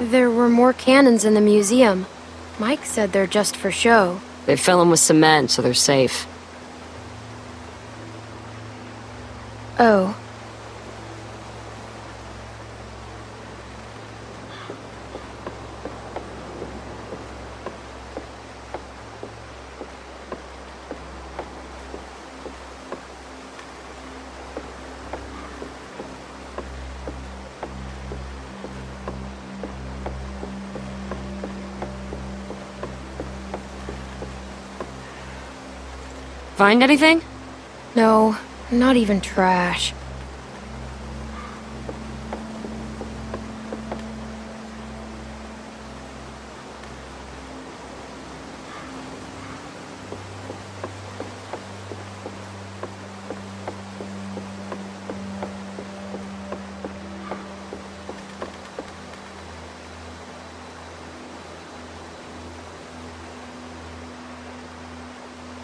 There were more cannons in the museum. Mike said they're just for show. They fill them with cement, so they're safe. Oh. Find anything? No, not even trash.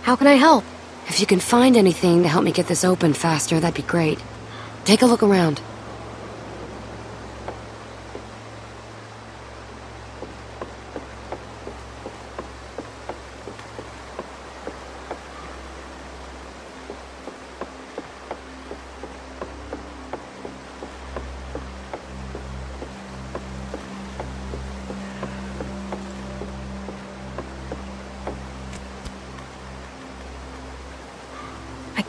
How can I help? If you can find anything to help me get this open faster, that'd be great. Take a look around.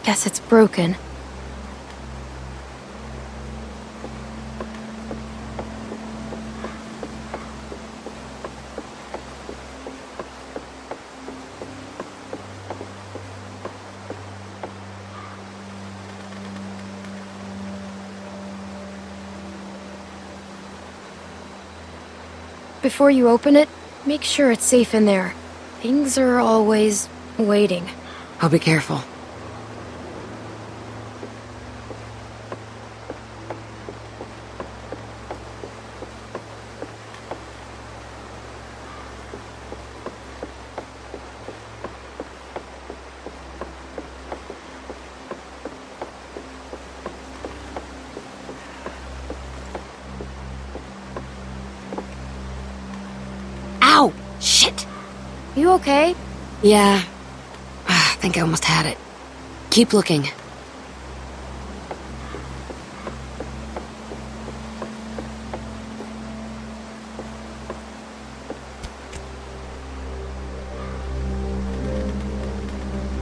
Guess it's broken. Before you open it, make sure it's safe in there. Things are always waiting. I'll be careful. You okay? Yeah. I think I almost had it. Keep looking.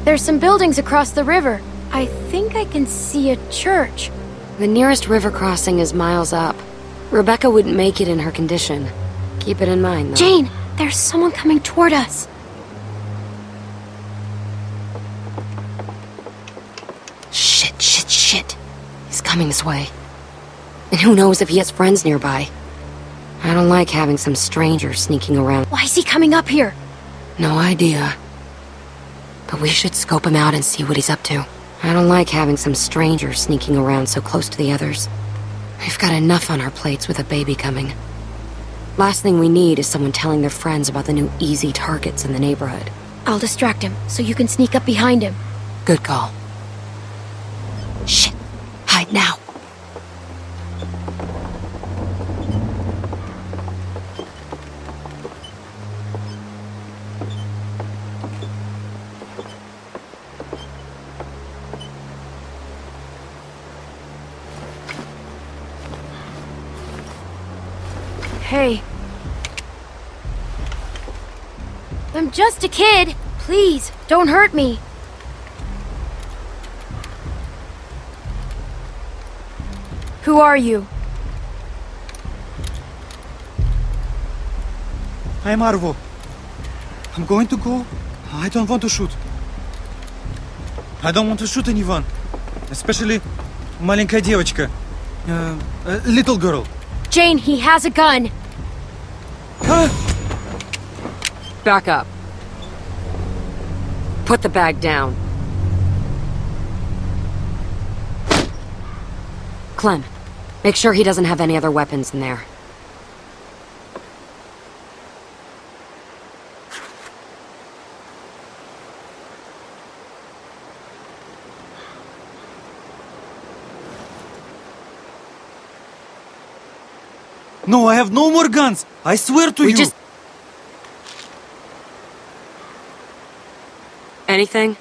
There's some buildings across the river. I think I can see a church. The nearest river crossing is miles up. Rebecca wouldn't make it in her condition. Keep it in mind, though. Jane! There's someone coming toward us. Shit, shit, shit. He's coming this way. And who knows if he has friends nearby. I don't like having some stranger sneaking around. Why is he coming up here? No idea. But we should scope him out and see what he's up to. I don't like having some stranger sneaking around so close to the others. We've got enough on our plates with a baby coming. Last thing we need is someone telling their friends about the new easy targets in the neighborhood. I'll distract him, so you can sneak up behind him. Good call. Shit. Hide now. Hey. I'm just a kid. Please, don't hurt me. Who are you? I am Arvo. I'm going to go. I don't want to shoot. I don't want to shoot anyone. Especially маленькая девочка. A little girl. Jane, he has a gun. Huh? Back up. Put the bag down. Clem, make sure he doesn't have any other weapons in there. No, I have no more guns. I swear to you. Anything?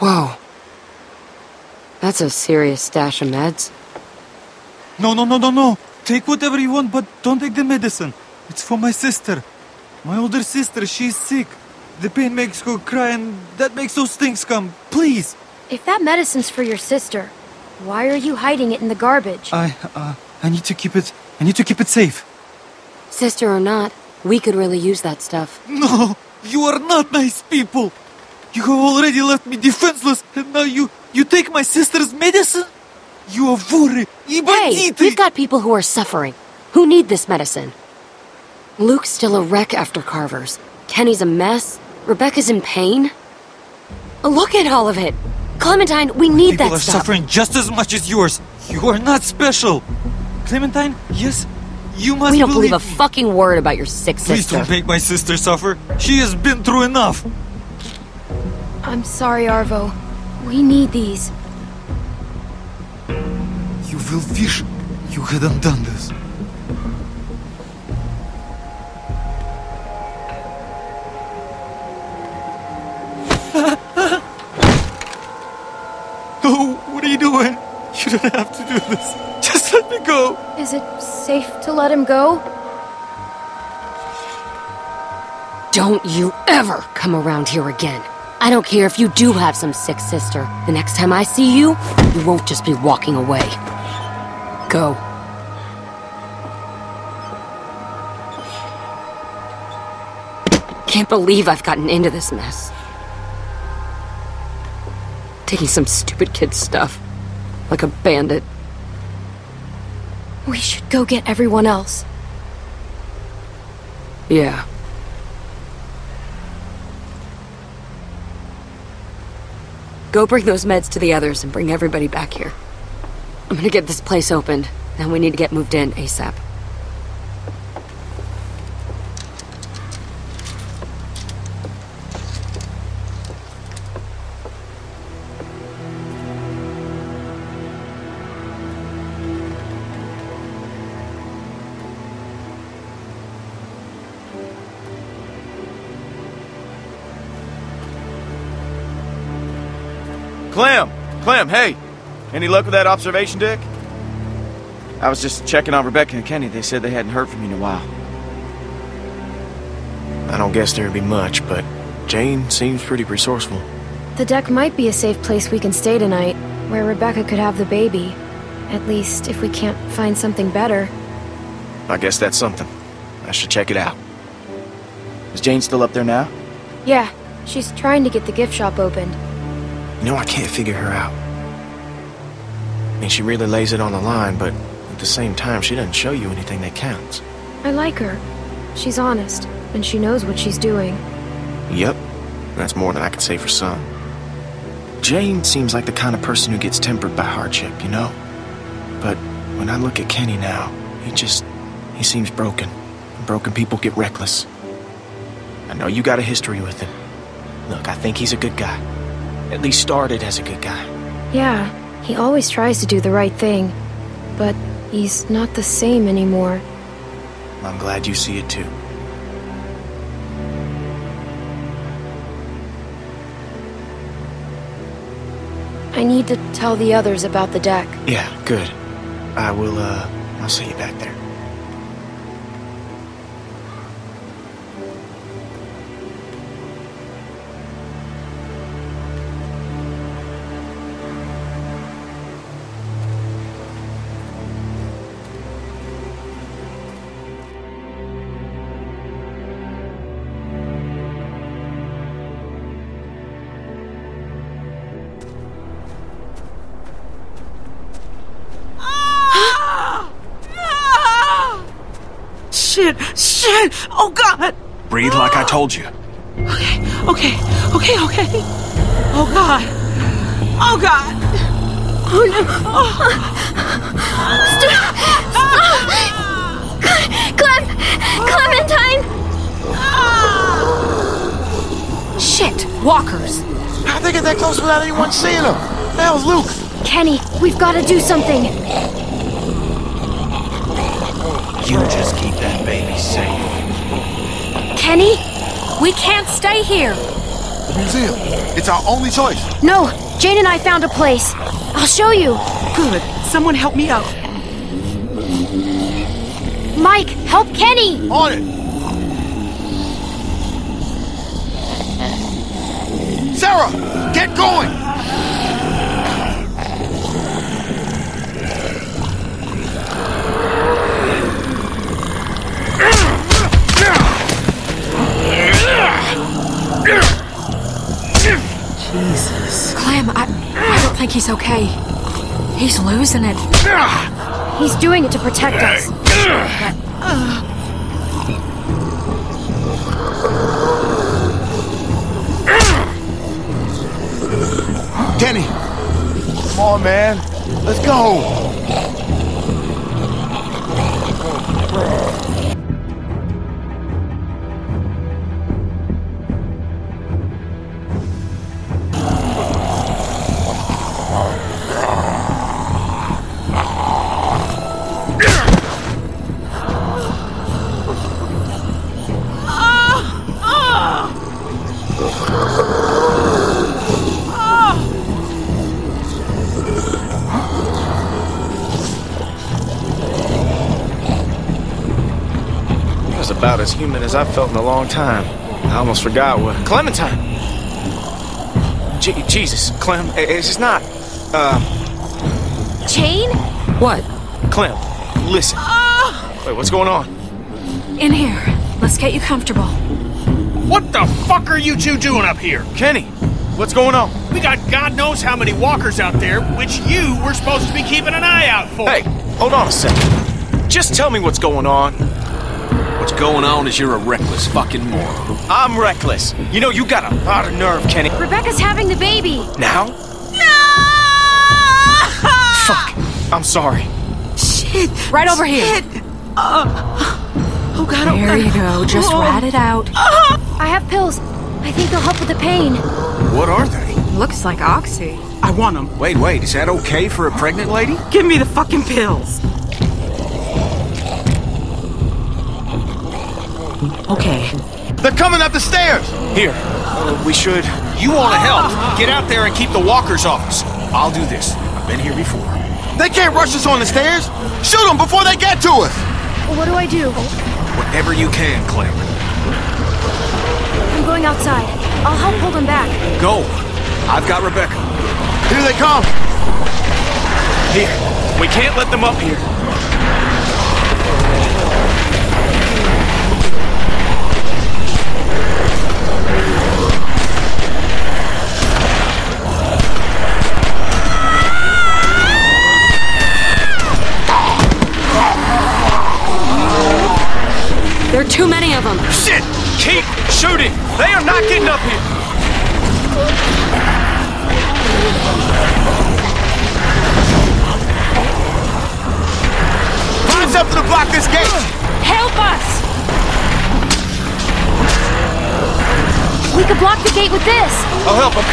Whoa. That's a serious stash of meds. No. Take whatever you want, but don't take the medicine. It's for my sister. My older sister, she's sick. The pain makes her cry and that makes those things come. Please. If that medicine's for your sister, why are you hiding it in the garbage? I need to keep it. I need to keep it safe. Sister or not, we could really use that stuff. No, you are not nice people. You have already left me defenseless, and now you take my sister's medicine? You are vuri. Hey, we've got people who are suffering, who need this medicine. Luke's still a wreck after Carver's. Kenny's a mess. Rebecca's in pain. Look at all of it. Clementine, we need that stuff. People are suffering just as much as yours. You are not special. Clementine, yes, you must believe. We don't believe a fucking word about your sick sister. Please don't make my sister suffer. She has been through enough. I'm sorry, Arvo. We need these. You will wish you hadn't done this. You don't have to do this. Just let me go. Is it safe to let him go? Don't you ever come around here again. I don't care if you do have some sick sister. The next time I see you, you won't just be walking away. Go. Can't believe I've gotten into this mess. Taking some stupid kid stuff. Like a bandit. We should go get everyone else. Yeah. Go bring those meds to the others and bring everybody back here. I'm gonna get this place opened. Then we need to get moved in ASAP. Clem, hey! Any luck with that observation deck? I was just checking on Rebecca and Kenny. They said they hadn't heard from you in a while. I don't guess there'd be much, but Jane seems pretty resourceful. The deck might be a safe place we can stay tonight, where Rebecca could have the baby. At least, if we can't find something better. I guess that's something. I should check it out. Is Jane still up there now? Yeah, she's trying to get the gift shop opened. You know, I can't figure her out. I mean, she really lays it on the line, but at the same time, she doesn't show you anything that counts. I like her. She's honest, and she knows what she's doing. Yep. That's more than I can say for some. Jane seems like the kind of person who gets tempered by hardship, you know? But when I look at Kenny now, he seems broken. And broken people get reckless. I know you got a history with him. Look, I think he's a good guy. At least started as a good guy. Yeah, he always tries to do the right thing, but he's not the same anymore. I'm glad you see it too. I need to tell the others about the deck. Yeah, good. I will, I'll see you back there. Shit! Oh, God! Breathe like I told you. Okay. Oh, God. Oh, no. Oh. Stop! Clementine! Shit! Walkers! How'd they get that close without anyone seeing them? That was Luke. Kenny, we've got to do something. You just keep that baby safe. Kenny, we can't stay here. The museum. It's our only choice. No, Jane and I found a place. I'll show you. Good. Someone help me out. Mike, help Kenny. On it. Sarah, get going. Jesus. Clem, I don't think he's okay. He's losing it. He's doing it to protect us. Kenny! Come on, man. Let's go! About as human as I've felt in a long time. I almost forgot what... Clementine! Jesus, Clem, it's not... Jane? What? Clem, listen. Wait, what's going on? In here. Let's get you comfortable. What the fuck are you two doing up here? Kenny, what's going on? We got God knows how many walkers out there, which you were supposed to be keeping an eye out for. Hey, hold on a second. Just tell me what's going on. What's going on is you're a reckless fucking moron. I'm reckless. You know, you got a lot of nerve, Kenny. Rebecca's having the baby. Now? No! Fuck. I'm sorry. Shit. Right over here. Shit. Oh, God. There you go. Just rat it out. I have pills. I think they'll help with the pain. What are they? Looks like oxy. I want them. Wait. Is that okay for a pregnant lady? Give me the fucking pills. Okay. They're coming up the stairs! Here. We should... You want to help. Get out there and keep the walkers off us. I'll do this. I've been here before. They can't rush us on the stairs! Shoot them before they get to us! What do I do? Whatever you can, Clem. I'm going outside. I'll help hold them back. Go. I've got Rebecca. Here they come! Here. We can't let them up here. There are too many of them. Shit! Keep shooting! They are not getting up here! Mine's up to block this gate! Help us! We could block the gate with this! I'll help, I'm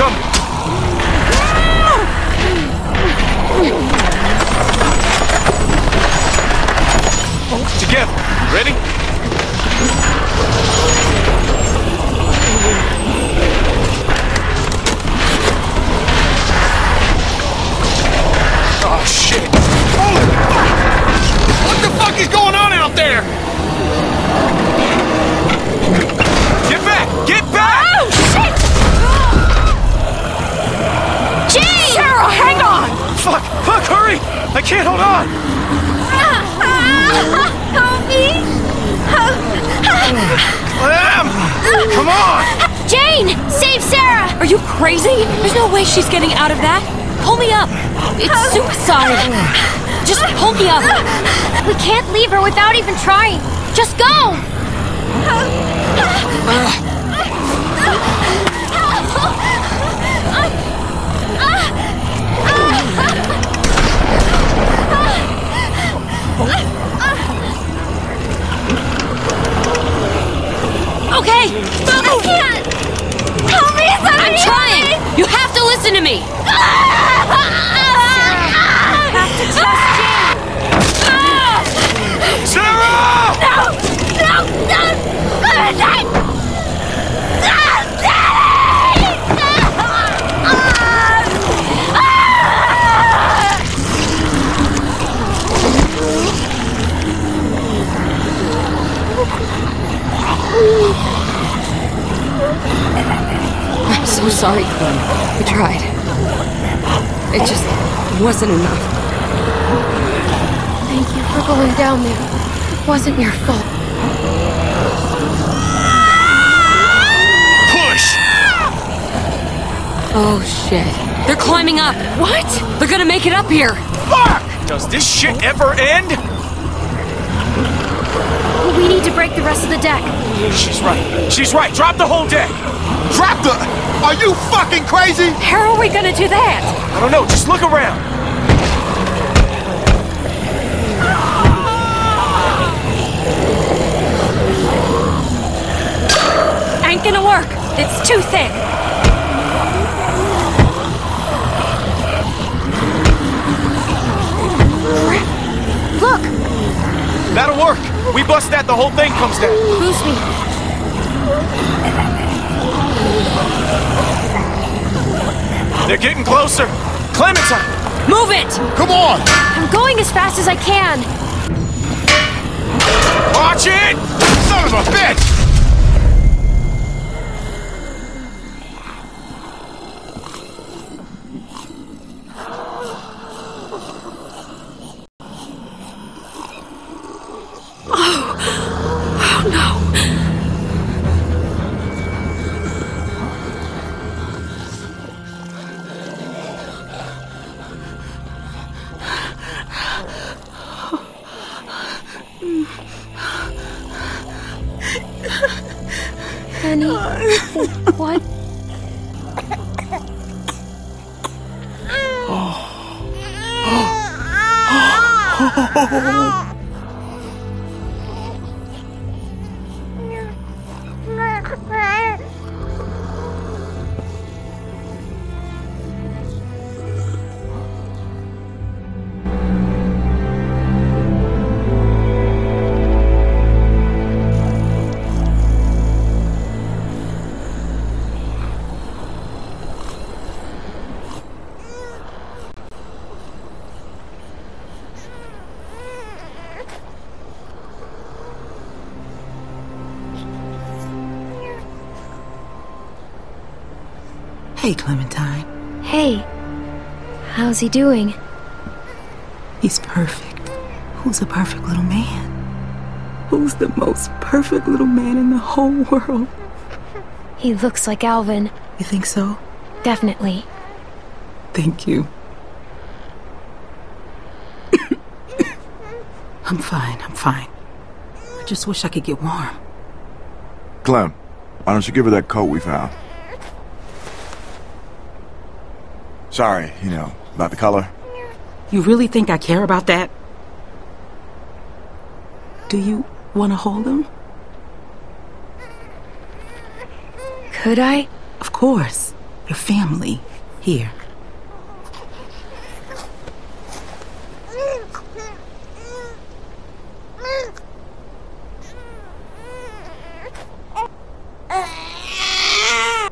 coming! Together, ready? Oh, shit. Holy fuck! What the fuck is going on out there? Get back! Get back! Oh, shit! Jane! Sarah, hang on! Fuck, hurry! I can't hold on! Help me! Clem! Come on! Jane! Save Sarah! Are you crazy? There's no way she's getting out of that. Pull me up. It's suicide. Just pull me up. We can't leave her without even trying. Just go! Okay, I can't! Help me, somebody! I'm trying! You have to listen to me! Sarah, you have to trust Jane! Sarah! No! Clementine! I'm so sorry, Clem. We tried. It just wasn't enough. Thank you for going down there. It wasn't your fault. Push! Oh, shit. They're climbing up. What? They're gonna make it up here. Fuck! Does this shit ever end? We need to break the rest of the deck. She's right. Drop the whole deck. Are you fucking crazy? How are we gonna do that? I don't know. Just look around. Ain't gonna work. It's too thick. Look. That'll work. We bust that, the whole thing comes down. Boost me. They're getting closer. Clementine! Move it! Come on! I'm going as fast as I can. Watch it! Son of a bitch! Kenny, what? Hey, Clementine. Hey. How's he doing? He's perfect. Who's a perfect little man? Who's the most perfect little man in the whole world? He looks like Alvin. You think so? Definitely. Thank you. I'm fine. I just wish I could get warm. Clem, why don't you give her that coat we found? Sorry, you know, about the color. You really think I care about that? Do you want to hold him? Could I? Of course. Your family. Here.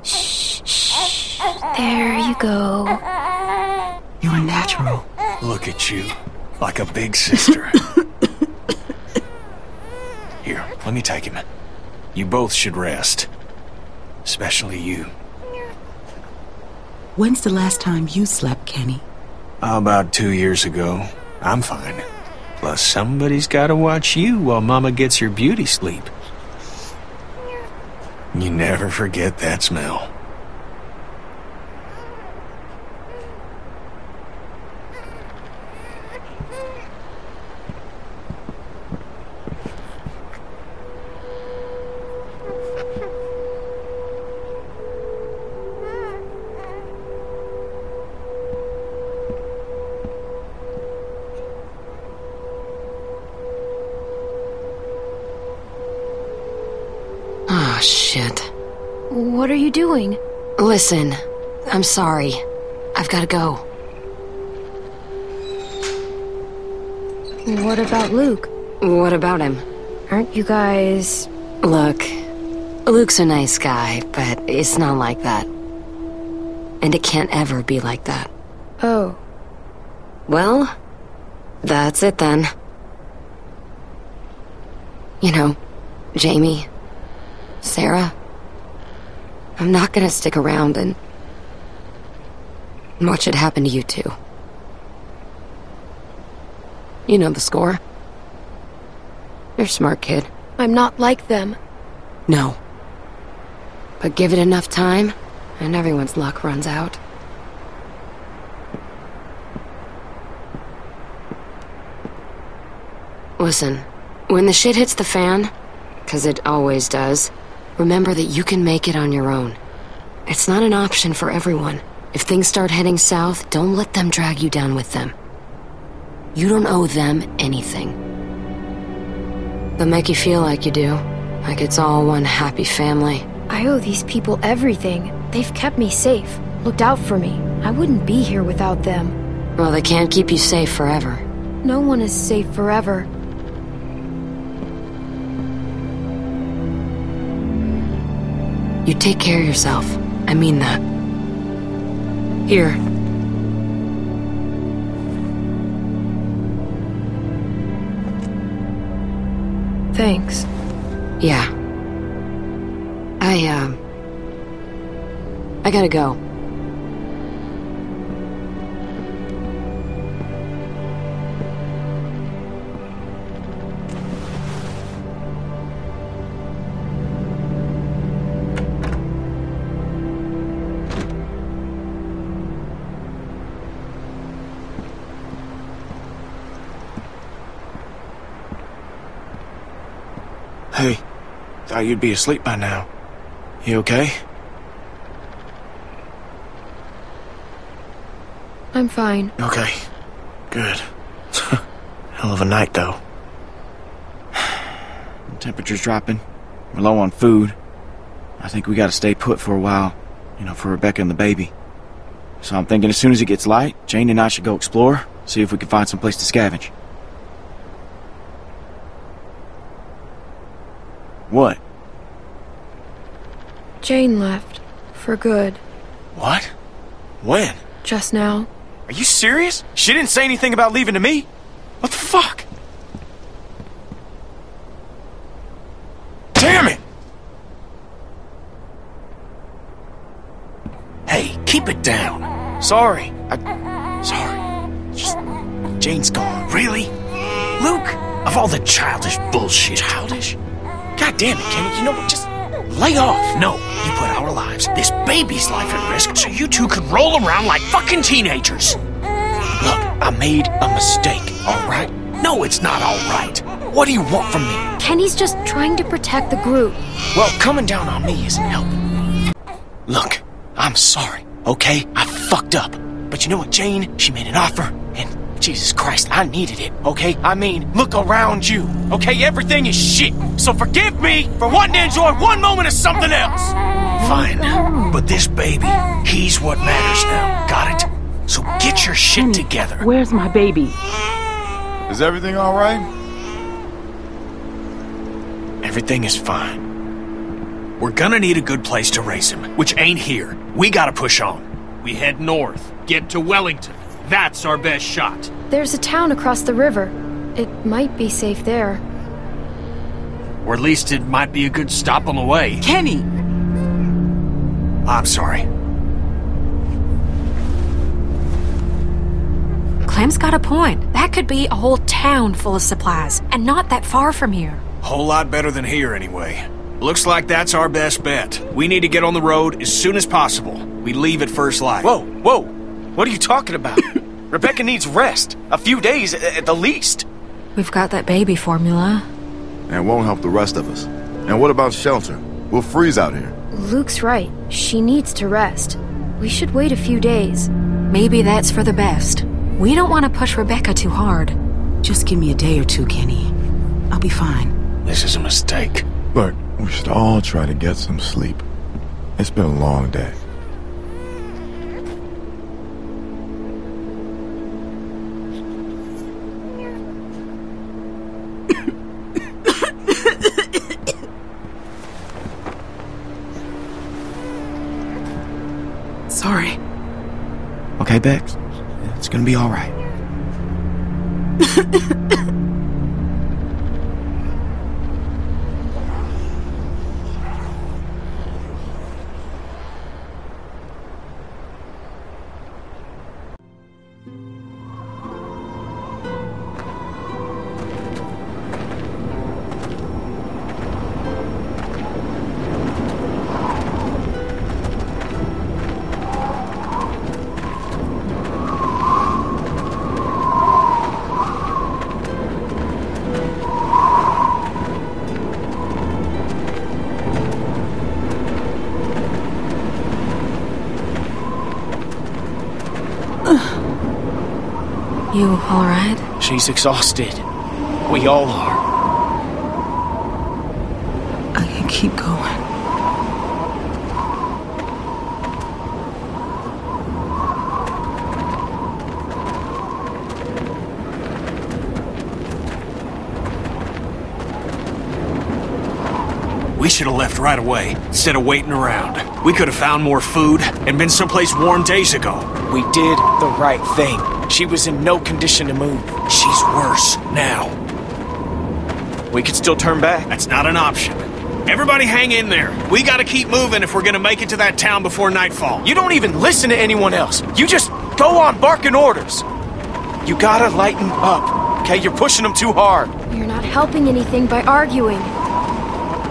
Shh. There you go. You're natural. Look at you, like a big sister. Here, let me take him. You both should rest. Especially you. When's the last time you slept, Kenny? About 2 years ago. I'm fine. Plus, somebody's gotta watch you while Mama gets her beauty sleep. You never forget that smell. What are you doing? Listen, I'm sorry. I've got to go. What about Luke? What about him? Aren't you guys... Look, Luke's a nice guy, but it's not like that. And it can't ever be like that. Oh. Well, that's it then. You know, Jamie, Sarah... I'm not gonna stick around and watch it happen to you two. You know the score. You're a smart kid. I'm not like them. No. But give it enough time, and everyone's luck runs out. Listen, when the shit hits the fan, 'cause it always does, remember that you can make it on your own. It's not an option for everyone. If things start heading south, don't let them drag you down with them. You don't owe them anything. They'll make you feel like you do. Like it's all one happy family. I owe these people everything. They've kept me safe, looked out for me. I wouldn't be here without them. Well, they can't keep you safe forever. No one is safe forever. You take care of yourself. I mean that. Here. Thanks. Yeah. I gotta go. Hey, thought you'd be asleep by now. You okay? I'm fine. Okay. Good. Hell of a night, though. The temperature's dropping. We're low on food. I think we gotta stay put for a while. You know, for Rebecca and the baby. So I'm thinking as soon as it gets light, Jane and I should go explore, see if we can find some place to scavenge. What? Jane left. For good. What? When? Just now. Are you serious? She didn't say anything about leaving to me? What the fuck? Damn it! Hey, keep it down. Sorry. Sorry. Just... Jane's gone. Really? Luke? Of all the childish bullshit. Childish? God damn it, Kenny. You know what? Just... lay off. No, you put our lives, this baby's life at risk so you two can roll around like fucking teenagers. Look, I made a mistake, all right? No, it's not all right. What do you want from me? Kenny's just trying to protect the group. Well, coming down on me isn't helping. Look, I'm sorry, okay? I fucked up. But you know what, Jane? She made an offer, and Jesus Christ, I needed it, okay? I mean, look around you, okay? Everything is shit. So forgive me for wanting to enjoy one moment of something else. Fine, but this baby, he's what matters now, got it? So get your shit Kenny, together. Where's my baby? Is everything all right? Everything is fine. We're gonna need a good place to raise him, which ain't here. We gotta push on. We head north, get to Wellington. That's our best shot. There's a town across the river. It might be safe there. Or at least it might be a good stop on the way. Kenny! I'm sorry. Clem's got a point. That could be a whole town full of supplies, and not that far from here. Whole lot better than here, anyway. Looks like that's our best bet. We need to get on the road as soon as possible. We leave at first light. Whoa, whoa! What are you talking about? Rebecca needs rest. A few days, at the least. We've got that baby formula. And won't help the rest of us. And what about shelter? We'll freeze out here. Luke's right. She needs to rest. We should wait a few days. Maybe that's for the best. We don't want to push Rebecca too hard. Just give me a day or two, Kenny. I'll be fine. This is a mistake. Look, we should all try to get some sleep. It's been a long day. Sorry. Okay, Bex. It's gonna be all right. You all right? She's exhausted. We all are. I can keep going. We should have left right away, instead of waiting around. We could have found more food and been someplace warm days ago. We did the right thing. She was in no condition to move. She's worse now. We could still turn back. That's not an option. Everybody hang in there. We gotta keep moving if we're gonna make it to that town before nightfall. You don't even listen to anyone else. You just go on barking orders. You gotta lighten up, okay? You're pushing them too hard. You're not helping anything by arguing.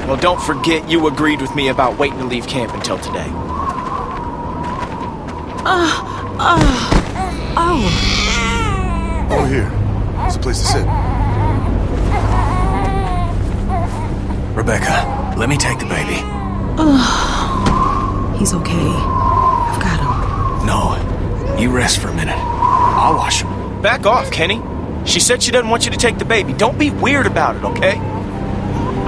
Well, don't forget you agreed with me about waiting to leave camp until today. Oh. Over here. There's a place to sit. Rebecca, let me take the baby. He's okay. I've got him. No. You rest for a minute. I'll wash him. Back off, Kenny. She said she doesn't want you to take the baby. Don't be weird about it, okay?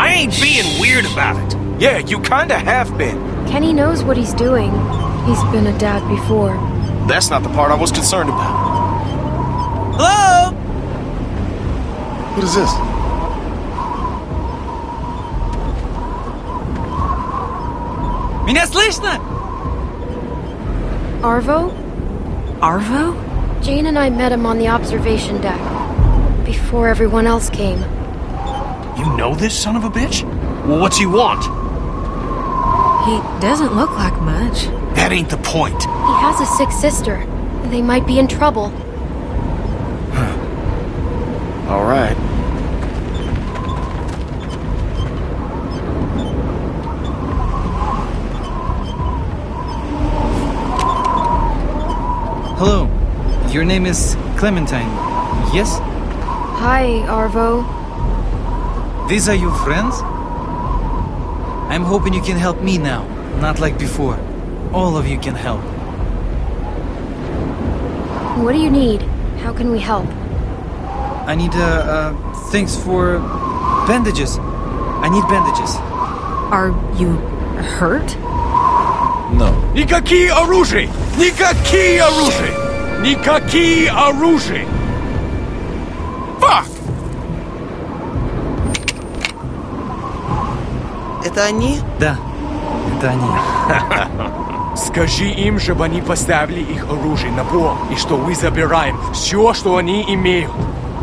I ain't being weird about it. Yeah, you kinda have been. Kenny knows what he's doing. He's been a dad before. That's not the part I was concerned about. Hello? What is this? Меня слышно? Arvo? Arvo? Jane and I met him on the observation deck. Before everyone else came. You know this son of a bitch? Well, what's he want? He doesn't look like much. That ain't the point. He has a sick sister. They might be in trouble. All right. Hello. Your name is Clementine, yes? Hi, Arvo. These are your friends? I'm hoping you can help me now, not like before. All of you can help. What do you need? How can we help? I need, things for bandages. I need bandages. Are you hurt? No. Никакие оружия! Никакие оружия! Никакие оружия! Fuck! Это они? Да, это они. Скажи им, чтобы они поставили их оружие на пол, и что мы забираем все, что они имеют.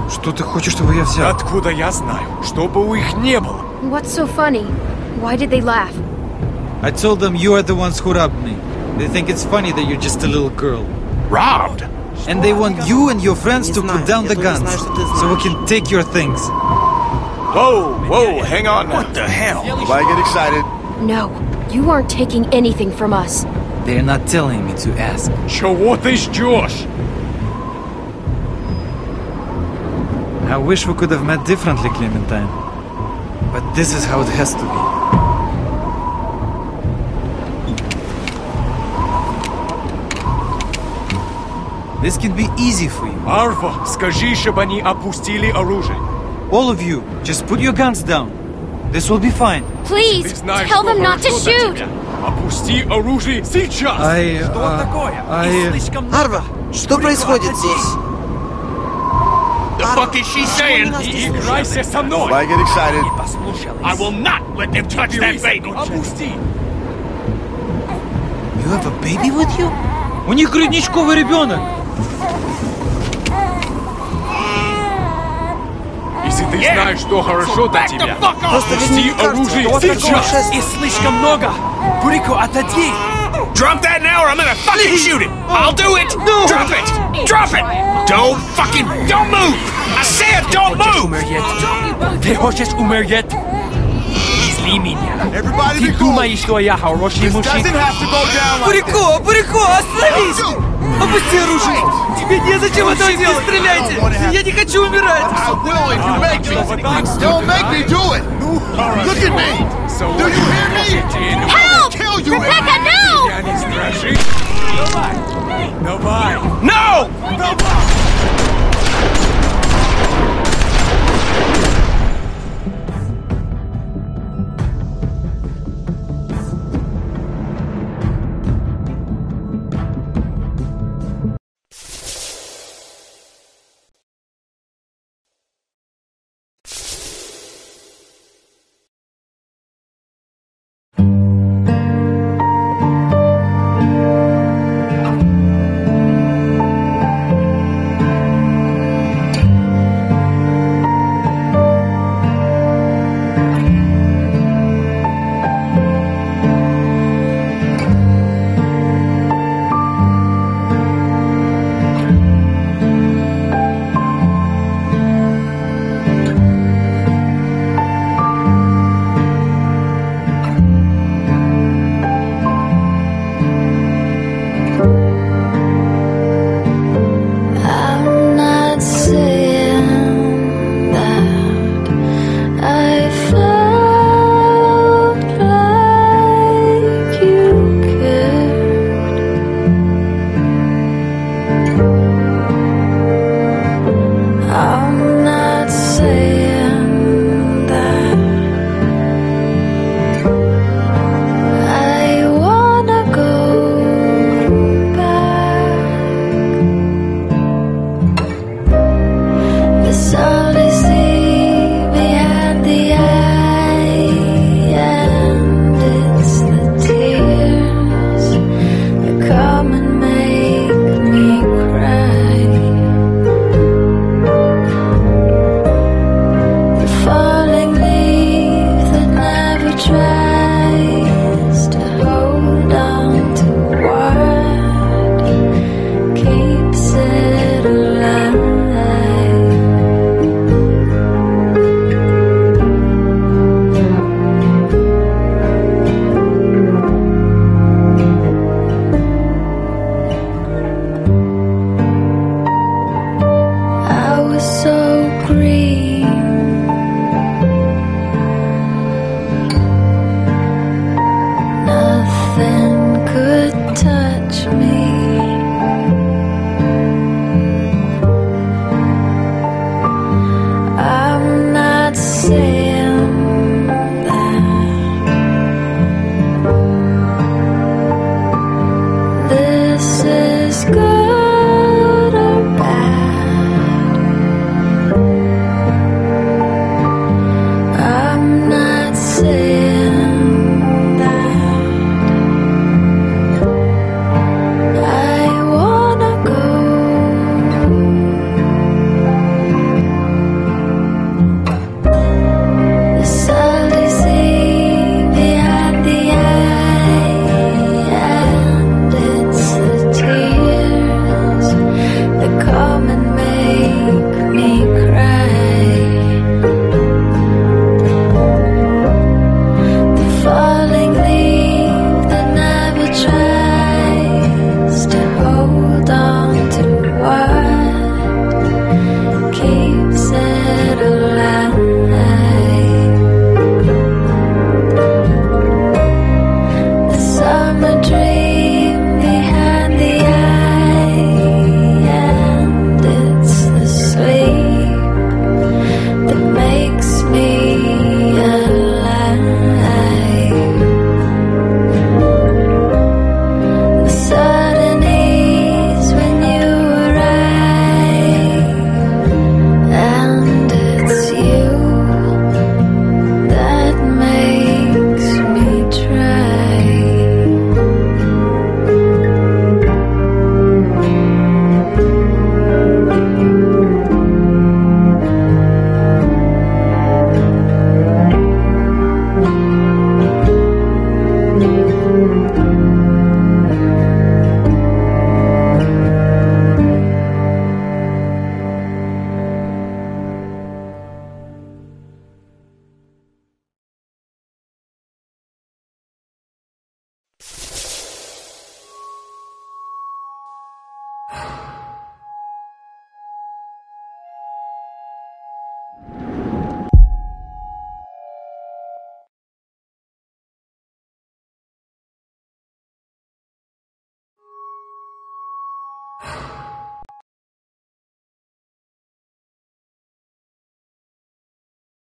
Что ты хочешь, чтобы я взял? Откуда я знаю? Чтобы у их не было. What's so funny? Why did they laugh? I told them you are the ones who robbed me. They think it's funny that you're just a little girl. Robbed? And they want you and your friends to put down the guns, so we can take your things. Whoa, whoa, hang on. What the hell? Why get excited? No, you aren't taking anything from us. They're not telling me to ask. So what is Josh? I wish we could have met differently, Clementine. But this is how it has to be. This can be easy for you. Арво, скажи, чтобы они опустили оружие. All of you, just put your guns down. This will be fine. Please, tell them not to shoot. Опусти оружие сейчас. Что такое? Арво, что происходит здесь? The fuck is she saying? Не играйся со мной. Why get excited? I will not let them touch that baby. Опусти. You have a baby with you? У них грудничковый ребенок. Если ты знаешь, что хорошо для тебя, пусти оружие сейчас! И слишком много! Курику, отойди! Drop that now or I'm gonna fucking shoot it! I'll do it! No. Drop it! Drop it! Don't fucking... Don't move! I said don't move! Ты хочешь умереть? Изли меня! Ты думаешь, что я хороший мужчина? Курику, Курику, остановись! Опусти оружие! Тебе незачем это делать! Не стреляйте! Я не хочу умирать! Don't make me do it! Look at me! Do you hear me? Help! Rebecca, no! No! No!